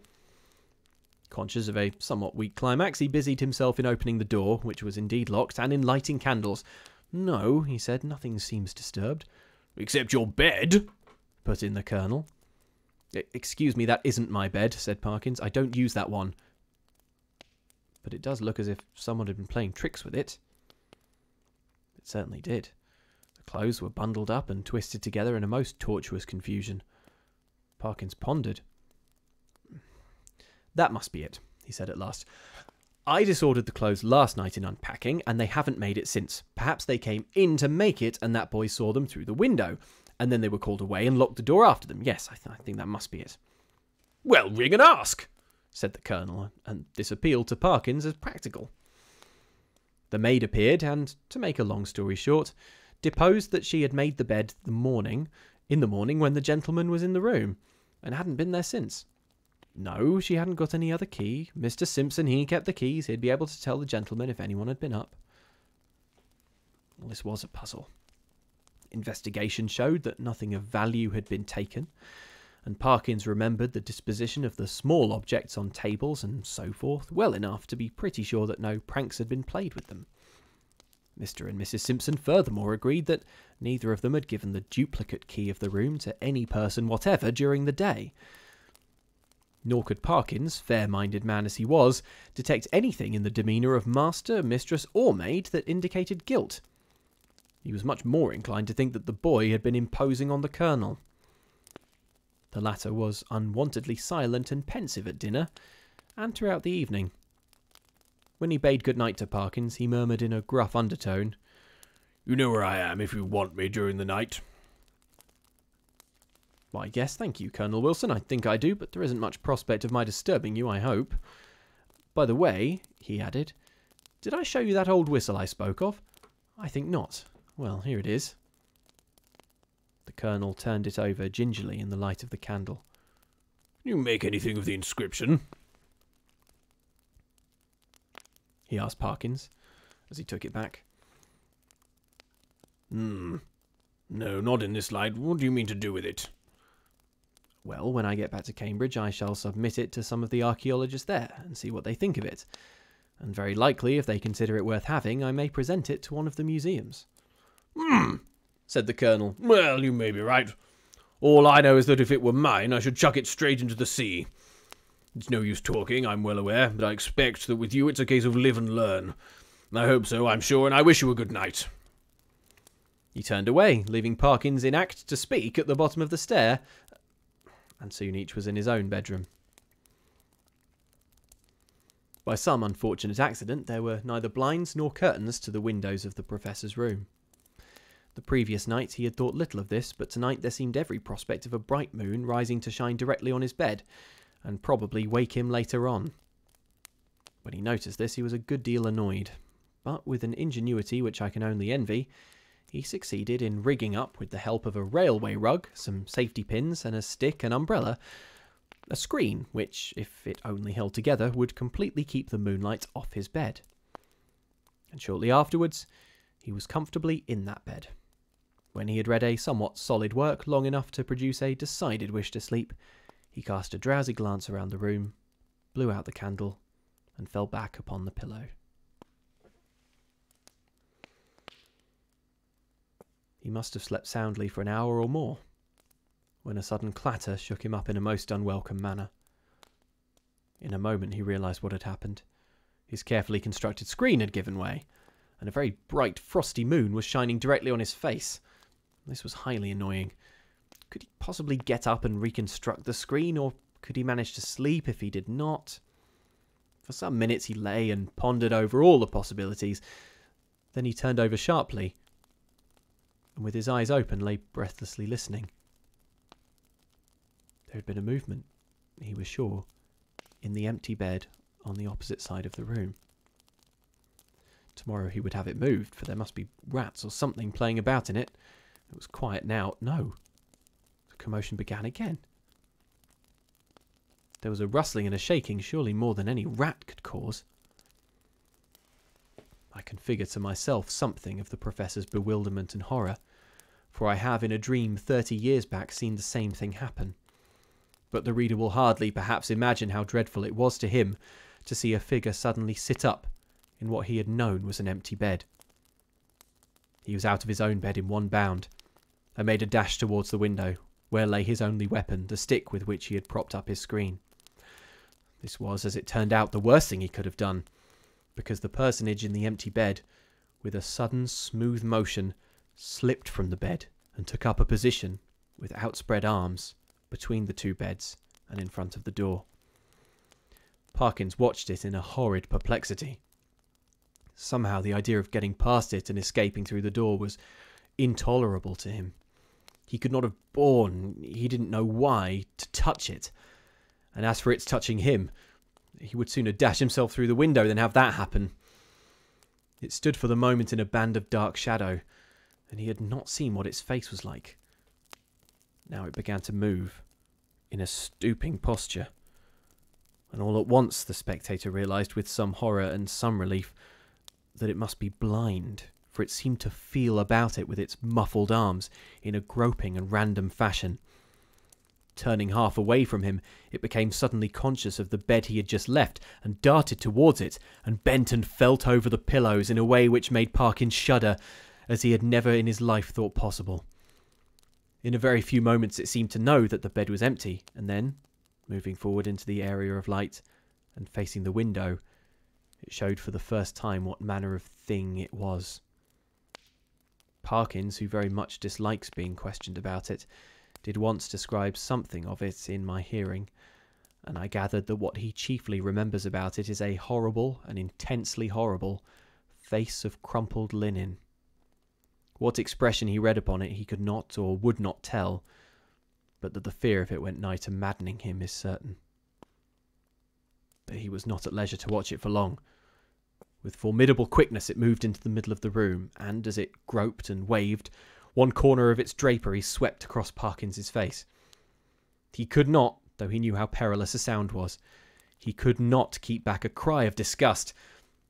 Conscious of a somewhat weak climax, he busied himself in opening the door, which was indeed locked, and in lighting candles. "No," he said, "nothing seems disturbed." "Except your bed," put in the colonel. "Excuse me, that isn't my bed," said Parkins. "I don't use that one. But it does look as if someone had been playing tricks with it." It certainly did. The clothes were bundled up and twisted together in a most tortuous confusion. Parkins pondered. "That must be it," he said at last. "I disordered the clothes last night in unpacking, and they haven't made it since. Perhaps they came in to make it, and that boy saw them through the window, and then they were called away and locked the door after them. Yes, I, th I think that must be it." "Well, ring and ask," said the colonel, and this appeal to Parkins as practical. The maid appeared and, to make a long story short, deposed that she had made the bed the morning, in the morning when the gentleman was in the room, and hadn't been there since. No, she hadn't got any other key. Mister Simpson, he kept the keys. He'd be able to tell the gentleman if anyone had been up. Well, this was a puzzle. Investigation showed that nothing of value had been taken, and Parkins remembered the disposition of the small objects on tables and so forth well enough to be pretty sure that no pranks had been played with them. Mister and Missus Simpson furthermore agreed that neither of them had given the duplicate key of the room to any person whatever during the day. Nor could Parkins, fair-minded man as he was, detect anything in the demeanour of master, mistress, or maid that indicated guilt. He was much more inclined to think that the boy had been imposing on the colonel. The latter was unwontedly silent and pensive at dinner, and throughout the evening. When he bade good night to Parkins, he murmured in a gruff undertone, "You know where I am if you want me during the night." "Why, yes, thank you, Colonel Wilson, I think I do, but there isn't much prospect of my disturbing you, I hope. By the way," he added, "did I show you that old whistle I spoke of? I think not. Well, here it is." The colonel turned it over gingerly in the light of the candle. "Can you make anything of the inscription?" he asked Parkins, as he took it back. "Hmm. No, not in this light. What do you mean to do with it?" "Well, when I get back to Cambridge, I shall submit it to some of the archaeologists there and see what they think of it. And very likely, if they consider it worth having, I may present it to one of the museums." "Hmm," said the colonel. "Well, you may be right. All I know is that if it were mine, I should chuck it straight into the sea. It's no use talking, I'm well aware, but I expect that with you it's a case of live and learn. I hope so, I'm sure, and I wish you a good night." He turned away, leaving Parkins in act to speak at the bottom of the stair, and soon each was in his own bedroom. By some unfortunate accident, there were neither blinds nor curtains to the windows of the professor's room. The previous night he had thought little of this, but tonight there seemed every prospect of a bright moon rising to shine directly on his bed, and probably wake him later on. When he noticed this, he was a good deal annoyed, but with an ingenuity which I can only envy, he succeeded in rigging up, with the help of a railway rug, some safety pins, and a stick and umbrella, a screen which, if it only held together, would completely keep the moonlight off his bed. And shortly afterwards, he was comfortably in that bed. When he had read a somewhat solid work long enough to produce a decided wish to sleep, he cast a drowsy glance around the room, blew out the candle, and fell back upon the pillow. He must have slept soundly for an hour or more, when a sudden clatter shook him up in a most unwelcome manner. In a moment he realised what had happened. His carefully constructed screen had given way, and a very bright frosty moon was shining directly on his face. This was highly annoying. Could he possibly get up and reconstruct the screen, or could he manage to sleep if he did not? For some minutes he lay and pondered over all the possibilities. Then he turned over sharply, and with his eyes open lay breathlessly listening. There had been a movement, he was sure, in the empty bed on the opposite side of the room. Tomorrow he would have it moved, for there must be rats or something playing about in it. It was quiet now. No. The commotion began again. There was a rustling and a shaking, surely more than any rat could cause. I can figure to myself something of the professor's bewilderment and horror, for I have in a dream thirty years back seen the same thing happen. But the reader will hardly, perhaps, imagine how dreadful it was to him to see a figure suddenly sit up in what he had known was an empty bed. He was out of his own bed in one bound, and made a dash towards the window, where lay his only weapon, the stick with which he had propped up his screen. This was, as it turned out, the worst thing he could have done, because the personage in the empty bed, with a sudden smooth motion, slipped from the bed and took up a position, with outspread arms, between the two beds and in front of the door. Parkins watched it in a horrid perplexity. Somehow the idea of getting past it and escaping through the door was intolerable to him. He could not have borne, he didn't know why, to touch it, and as for its touching him, He would sooner dash himself through the window than have that happen. It stood for the moment in a band of dark shadow, and he had not seen what its face was like. Now it began to move, in a stooping posture. And all at once the spectator realised with some horror and some relief that it must be blind, for it seemed to feel about it with its muffled arms in a groping and random fashion. Turning half away from him, it became suddenly conscious of the bed he had just left, and darted towards it, and bent and felt over the pillows in a way which made Parkins shudder, as he had never in his life thought possible. In a very few moments it seemed to know that the bed was empty, and then, moving forward into the area of light, and facing the window, it showed for the first time what manner of thing it was. Parkins, who very much dislikes being questioned about it, did once describe something of it in my hearing, and I gathered that what he chiefly remembers about it is a horrible, and intensely horrible, face of crumpled linen. What expression he read upon it he could not or would not tell, but that the fear of it went nigh to maddening him is certain. But he was not at leisure to watch it for long. With formidable quickness it moved into the middle of the room, and as it groped and waved, one corner of its drapery swept across Parkins's face. He could not, though he knew how perilous a sound was, he could not keep back a cry of disgust,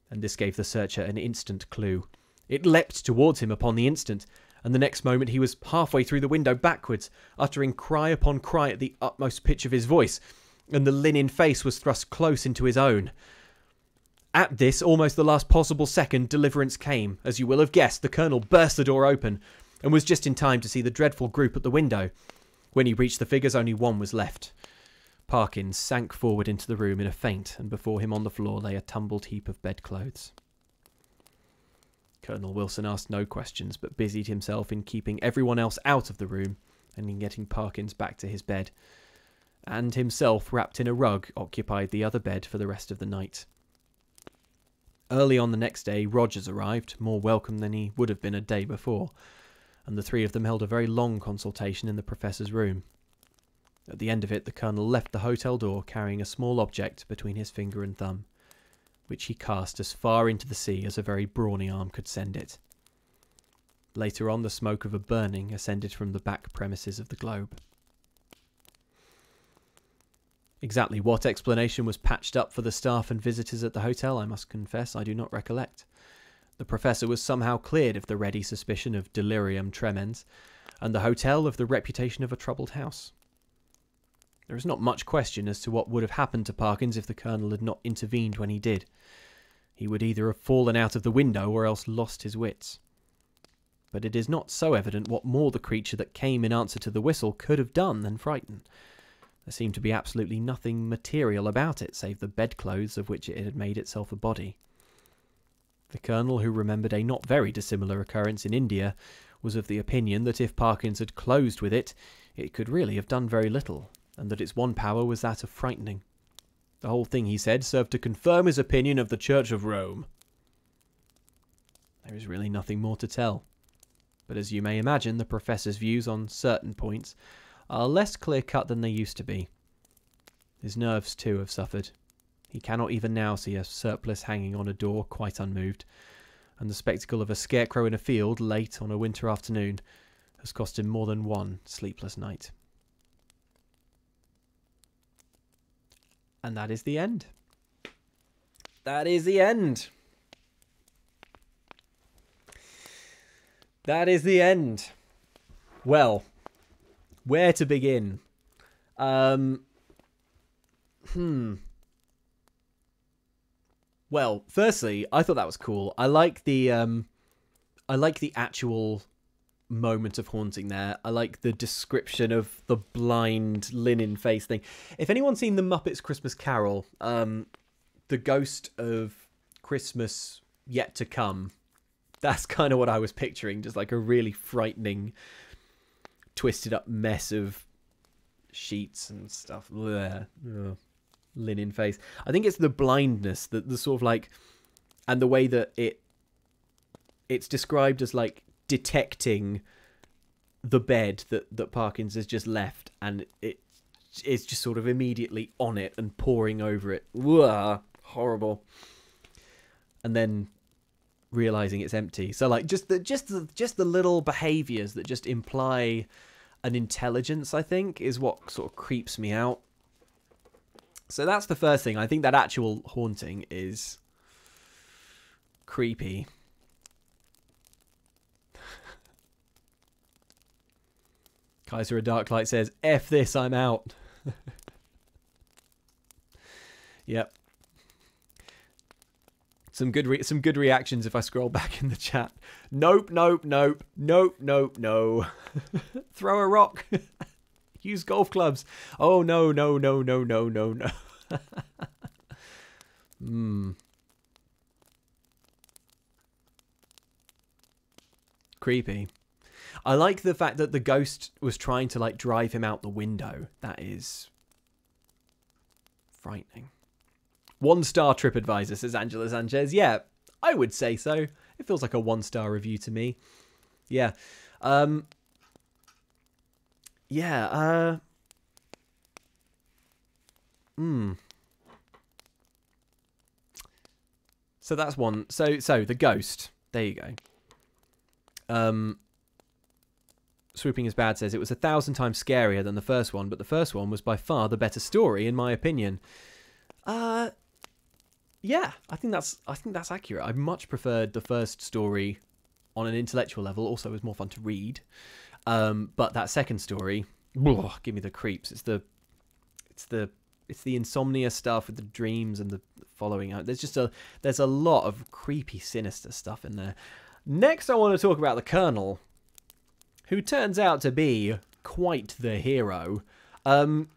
and this gave the searcher an instant clue. It leapt towards him upon the instant, and the next moment he was halfway through the window backwards, uttering cry upon cry at the utmost pitch of his voice, and the linen face was thrust close into his own. At this, almost the last possible second, deliverance came. As you will have guessed, the colonel burst the door open, and was just in time to see the dreadful group at the window. When he reached the figures, only one was left. Parkins sank forward into the room in a faint, and before him on the floor lay a tumbled heap of bedclothes. Colonel Wilson asked no questions, but busied himself in keeping everyone else out of the room, and in getting Parkins back to his bed, and himself, wrapped in a rug, occupied the other bed for the rest of the night. Early on the next day, Rogers arrived, more welcome than he would have been a day before, and the three of them held a very long consultation in the Professor's room. At the end of it, the Colonel left the hotel door carrying a small object between his finger and thumb, which he cast as far into the sea as a very brawny arm could send it. Later on, the smoke of a burning ascended from the back premises of the Globe. Exactly what explanation was patched up for the staff and visitors at the hotel, I must confess I do not recollect. The Professor was somehow cleared of the ready suspicion of delirium tremens, and the hotel of the reputation of a troubled house. There is not much question as to what would have happened to Parkins if the Colonel had not intervened when he did. He would either have fallen out of the window or else lost his wits. But it is not so evident what more the creature that came in answer to the whistle could have done than frighten. There seemed to be absolutely nothing material about it save the bedclothes of which it had made itself a body. The Colonel, who remembered a not very dissimilar occurrence in India, was of the opinion that if Parkins had closed with it, it could really have done very little, and that its one power was that of frightening. The whole thing, he said, served to confirm his opinion of the Church of Rome. There is really nothing more to tell, but as you may imagine, the Professor's views on certain points are less clear-cut than they used to be. His nerves, too, have suffered. He cannot even now see a surplice hanging on a door quite unmoved, and the spectacle of a scarecrow in a field late on a winter afternoon has cost him more than one sleepless night. And that is the end. That is the end. That is the end. Well, where to begin? Um, hmm. Well, firstly, I thought that was cool. I like the, um, I like the actual moment of haunting there. I like the description of the blind linen face thing. If anyone's seen The Muppets Christmas Carol, um, the ghost of Christmas yet to come, that's kind of what I was picturing. Just like a really frightening, twisted up mess of sheets and stuff. Blech. Ugh. Linen face. I think it's the blindness, that the sort of like, and the way that it it's described as like detecting the bed that that Parkins has just left, and it is just sort of immediately on it and pouring over it. Whoa, horrible. And then realizing it's empty. So like just the just the just the little behaviors that just imply an intelligence, I think, is what sort of creeps me out. So that's the first thing. I think that actual haunting is creepy. Kaiser of Darklight says, F this, I'm out. Yep. Some good re some good reactions if I scroll back in the chat. Nope, nope, nope, nope, nope, no. Throw a rock. Use golf clubs. Oh, no, no, no, no, no, no, no. Hmm. Creepy. I like the fact that the ghost was trying to, like, drive him out the window. That is frightening. One-star TripAdvisor, says Angela Sanchez. Yeah, I would say so. It feels like a one-star review to me. Yeah. Um... Yeah, uh... Hmm. So that's one. So, so, the ghost. There you go. Um... Swooping Is Bad says, it was a thousand times scarier than the first one, but the first one was by far the better story, in my opinion. Uh... Yeah, I think that's, I think that's accurate. I much preferred the first story on an intellectual level. Also, it was more fun to read. Um, but that second story, oh, give me the creeps. It's the, it's the, it's the insomnia stuff with the dreams and the following out. There's just a, there's a lot of creepy, sinister stuff in there. Next, I want to talk about the Colonel, who turns out to be quite the hero. Um,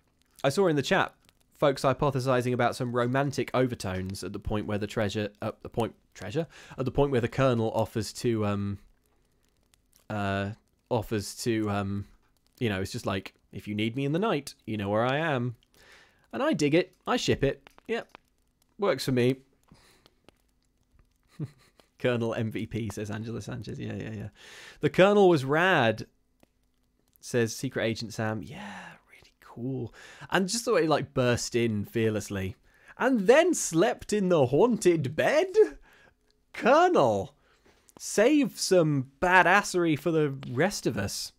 I saw in the chat folks hypothesizing about some romantic overtones at the point where the treasure, at uh, the point treasure, at the point where the Colonel offers to, um, uh. offers to, um, you know, it's just like, if you need me in the night, you know where I am. And I dig it. I ship it. Yep. Works for me. Colonel M V P, says Angela Sanchez. Yeah, yeah, yeah. The Colonel was rad, says Secret Agent Sam. Yeah, really cool. And just the way he, like, burst in fearlessly. And then slept in the haunted bed? Colonel! Save some badassery for the rest of us.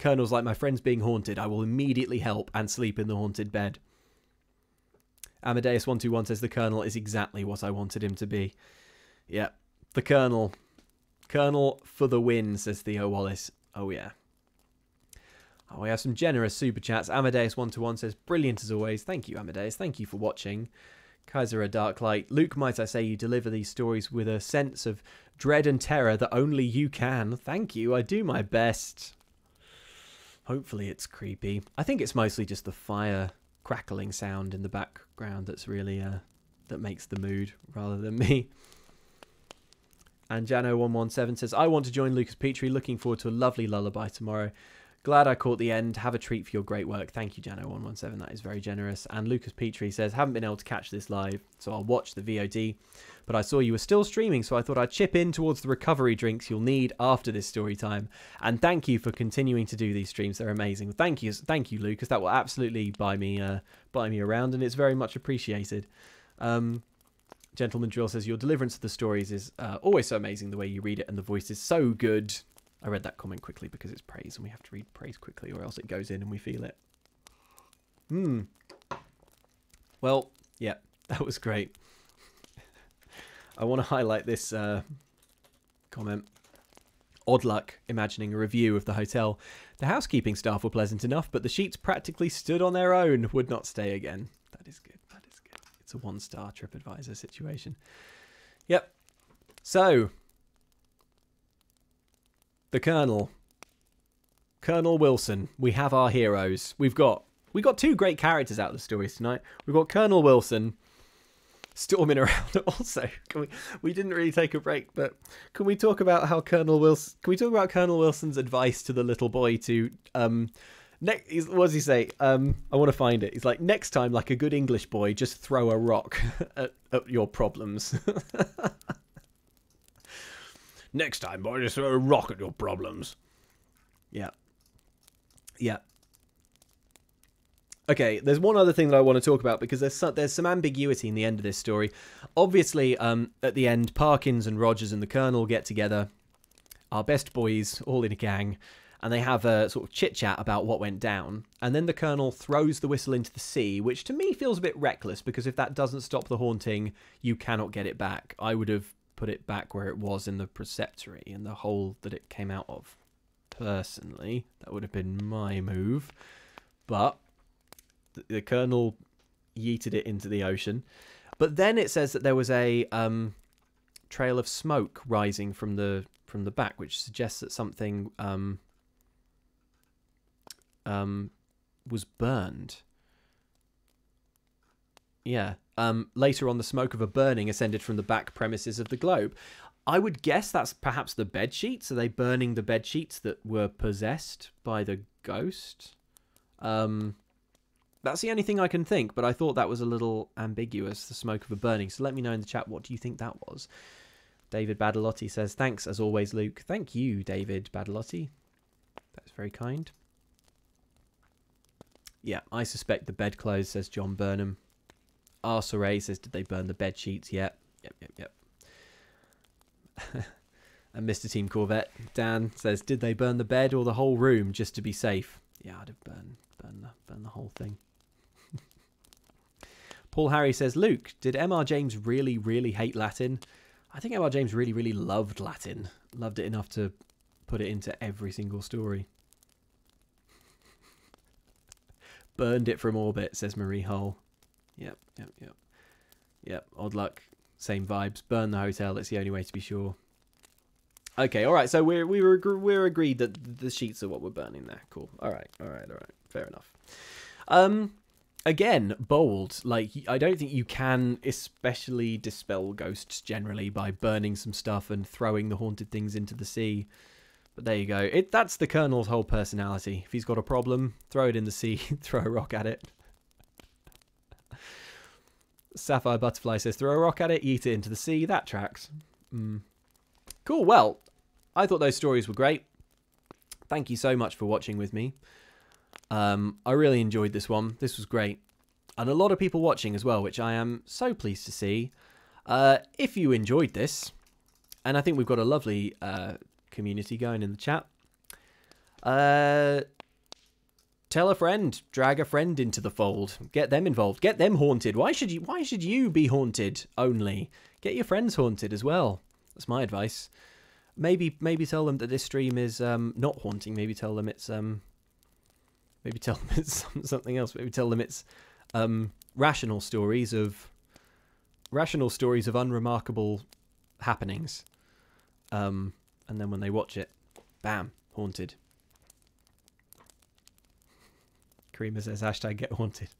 Colonel's like, my friend's being haunted. I will immediately help and sleep in the haunted bed. Amadeus one two one says the Colonel is exactly what I wanted him to be. Yeah, the Colonel. Colonel for the win, says Theo Wallace. Oh, yeah. Oh, we have some generous super chats. Amadeus one two one says, brilliant as always. Thank you, Amadeus. Thank you for watching. Kaiser of Darklight. Luke, might I say you deliver these stories with a sense of dread and terror that only you can. Thank you. I do my best. Hopefully it's creepy. I think it's mostly just the fire crackling sound in the background that's really, uh, that makes the mood rather than me. And Jano one one seven says, I want to join Lucas Petrie. Looking forward to a lovely lullaby tomorrow. Glad I caught the end. Have a treat for your great work. Thank you, Jano one one seven. That is very generous. And Lucas Petrie says, haven't been able to catch this live, so I'll watch the V O D. But I saw you were still streaming, so I thought I'd chip in towards the recovery drinks you'll need after this story time. And thank you for continuing to do these streams. They're amazing. Thank you, thank you, Lucas. That will absolutely buy me, uh, buy me around, and it's very much appreciated. Um, Gentleman Drill says, your deliverance of the stories is uh, always so amazing. The way you read it and the voice is so good. I read that comment quickly because it's praise and we have to read praise quickly or else it goes in and we feel it. Hmm. Well, yeah, that was great. I want to highlight this uh, comment. Odd luck imagining a review of the hotel. The housekeeping staff were pleasant enough, but the sheets practically stood on their own. Would not stay again. That is good. That is good. It's a one-star TripAdvisor situation. Yep. So... the Colonel. Colonel Wilson. We have our heroes. We've got we've got two great characters out of the stories tonight. We've got Colonel Wilson storming around also. Can we we didn't really take a break, but can we talk about how Colonel Wilson can we talk about Colonel Wilson's advice to the little boy to um next what does he say? Um I want to find it. He's like, next time, like a good English boy, just throw a rock at, at your problems. Next time, boy, just throw a rock at your problems. Yeah. Yeah. Okay, there's one other thing that I want to talk about, because there's some, there's some ambiguity in the end of this story. Obviously, um, at the end, Parkins and Rogers and the Colonel get together, our best boys, all in a gang, and they have a sort of chit-chat about what went down. And then the Colonel throws the whistle into the sea, which to me feels a bit reckless, because if that doesn't stop the haunting, you cannot get it back. I would have put it back where it was in the preceptory, in the hole that it came out of. Personally, that would have been my move. But the Colonel yeeted it into the ocean. But then it says that there was a um, trail of smoke rising from the from the back, which suggests that something um, um, was burned. Yeah. Um, later on, the smoke of a burning ascended from the back premises of the Globe. I would guess that's perhaps the bed sheets. Are they burning the bed sheets that were possessed by the ghost? Um... That's the only thing I can think, but I thought that was a little ambiguous, the smoke of a burning. So let me know in the chat, what do you think that was? David Badalotti says, thanks as always, Luke. Thank you, David Badalotti. That's very kind. Yeah, I suspect the bedclothes, says John Burnham. Arsaray says, did they burn the bed sheets yet? Yep, yep, yep. And Mister Team Corvette, Dan, says, did they burn the bed or the whole room just to be safe? Yeah, I'd have burned, burned, burned the whole thing. Paul Harry says, Luke, did M R James really, really hate Latin? I think M R James really, really loved Latin. Loved it enough to put it into every single story. Burned it from orbit, says Marie Hull. Yep, yep, yep. Yep, odd luck. Same vibes. Burn the hotel. It's the only way to be sure. Okay, all right, so we're, we were, we're agreed that the sheets are what we're burning there. Cool. All right, all right, all right. Fair enough. Um... Again, bold. Like, I don't think you can especially dispel ghosts generally by burning some stuff and throwing the haunted things into the sea. But there you go. It, that's the Colonel's whole personality. If he's got a problem, throw it in the sea, throw a rock at it. Sapphire Butterfly says, throw a rock at it, eat it into the sea. That tracks. Mm. Cool. Well, I thought those stories were great. Thank you so much for watching with me. Um, I really enjoyed this one. This was great. And a lot of people watching as well, which I am so pleased to see. Uh, if you enjoyed this, and I think we've got a lovely uh, community going in the chat, uh, tell a friend, drag a friend into the fold. Get them involved. Get them haunted. Why should you, why should you be haunted only? Get your friends haunted as well. That's my advice. Maybe, maybe tell them that this stream is um, not haunting. Maybe tell them it's... Um, Maybe tell them it's something else. Maybe tell them it's um, rational stories of rational stories of unremarkable happenings. Um, and then when they watch it, bam, haunted. Karima says, hashtag get haunted.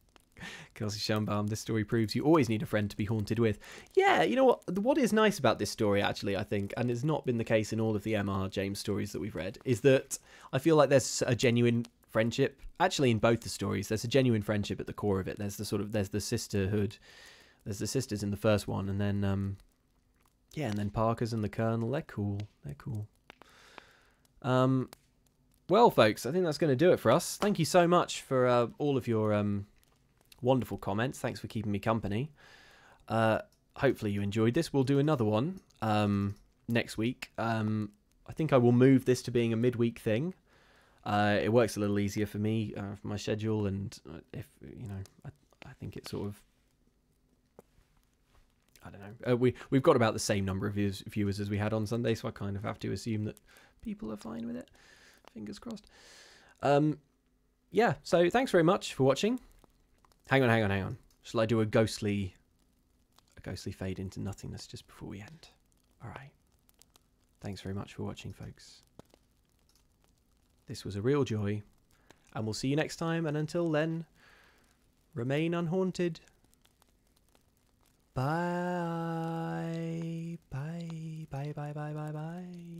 Kelsey Schoenbaum, this story proves you always need a friend to be haunted with. Yeah, you know what? What is nice about this story, actually, I think, and it's not been the case in all of the M R James stories that we've read, is that I feel like there's a genuine... friendship actually in both the stories. There's a genuine friendship at the core of it. There's the sort of there's the sisterhood, there's the sisters in the first one, and then um yeah, and then Parkers and the Colonel. They're cool. They're cool. Um well, folks, I think that's going to do it for us. Thank you so much for uh, all of your um wonderful comments. Thanks for keeping me company. Uh hopefully you enjoyed this. We'll do another one um next week. um I think I will move this to being a midweek thing. Uh, it works a little easier for me, uh, for my schedule, and if you know, I, I think it's sort of, I don't know. Uh, we we've got about the same number of viewers, viewers as we had on Sunday, so I kind of have to assume that people are fine with it. Fingers crossed. Um, yeah. So thanks very much for watching. Hang on, hang on, hang on. Shall I do a ghostly, a ghostly fade into nothingness just before we end? All right. Thanks very much for watching, folks. This was a real joy, and we'll see you next time, and until then, remain unhaunted. Bye. Bye. Bye, bye, bye, bye, bye.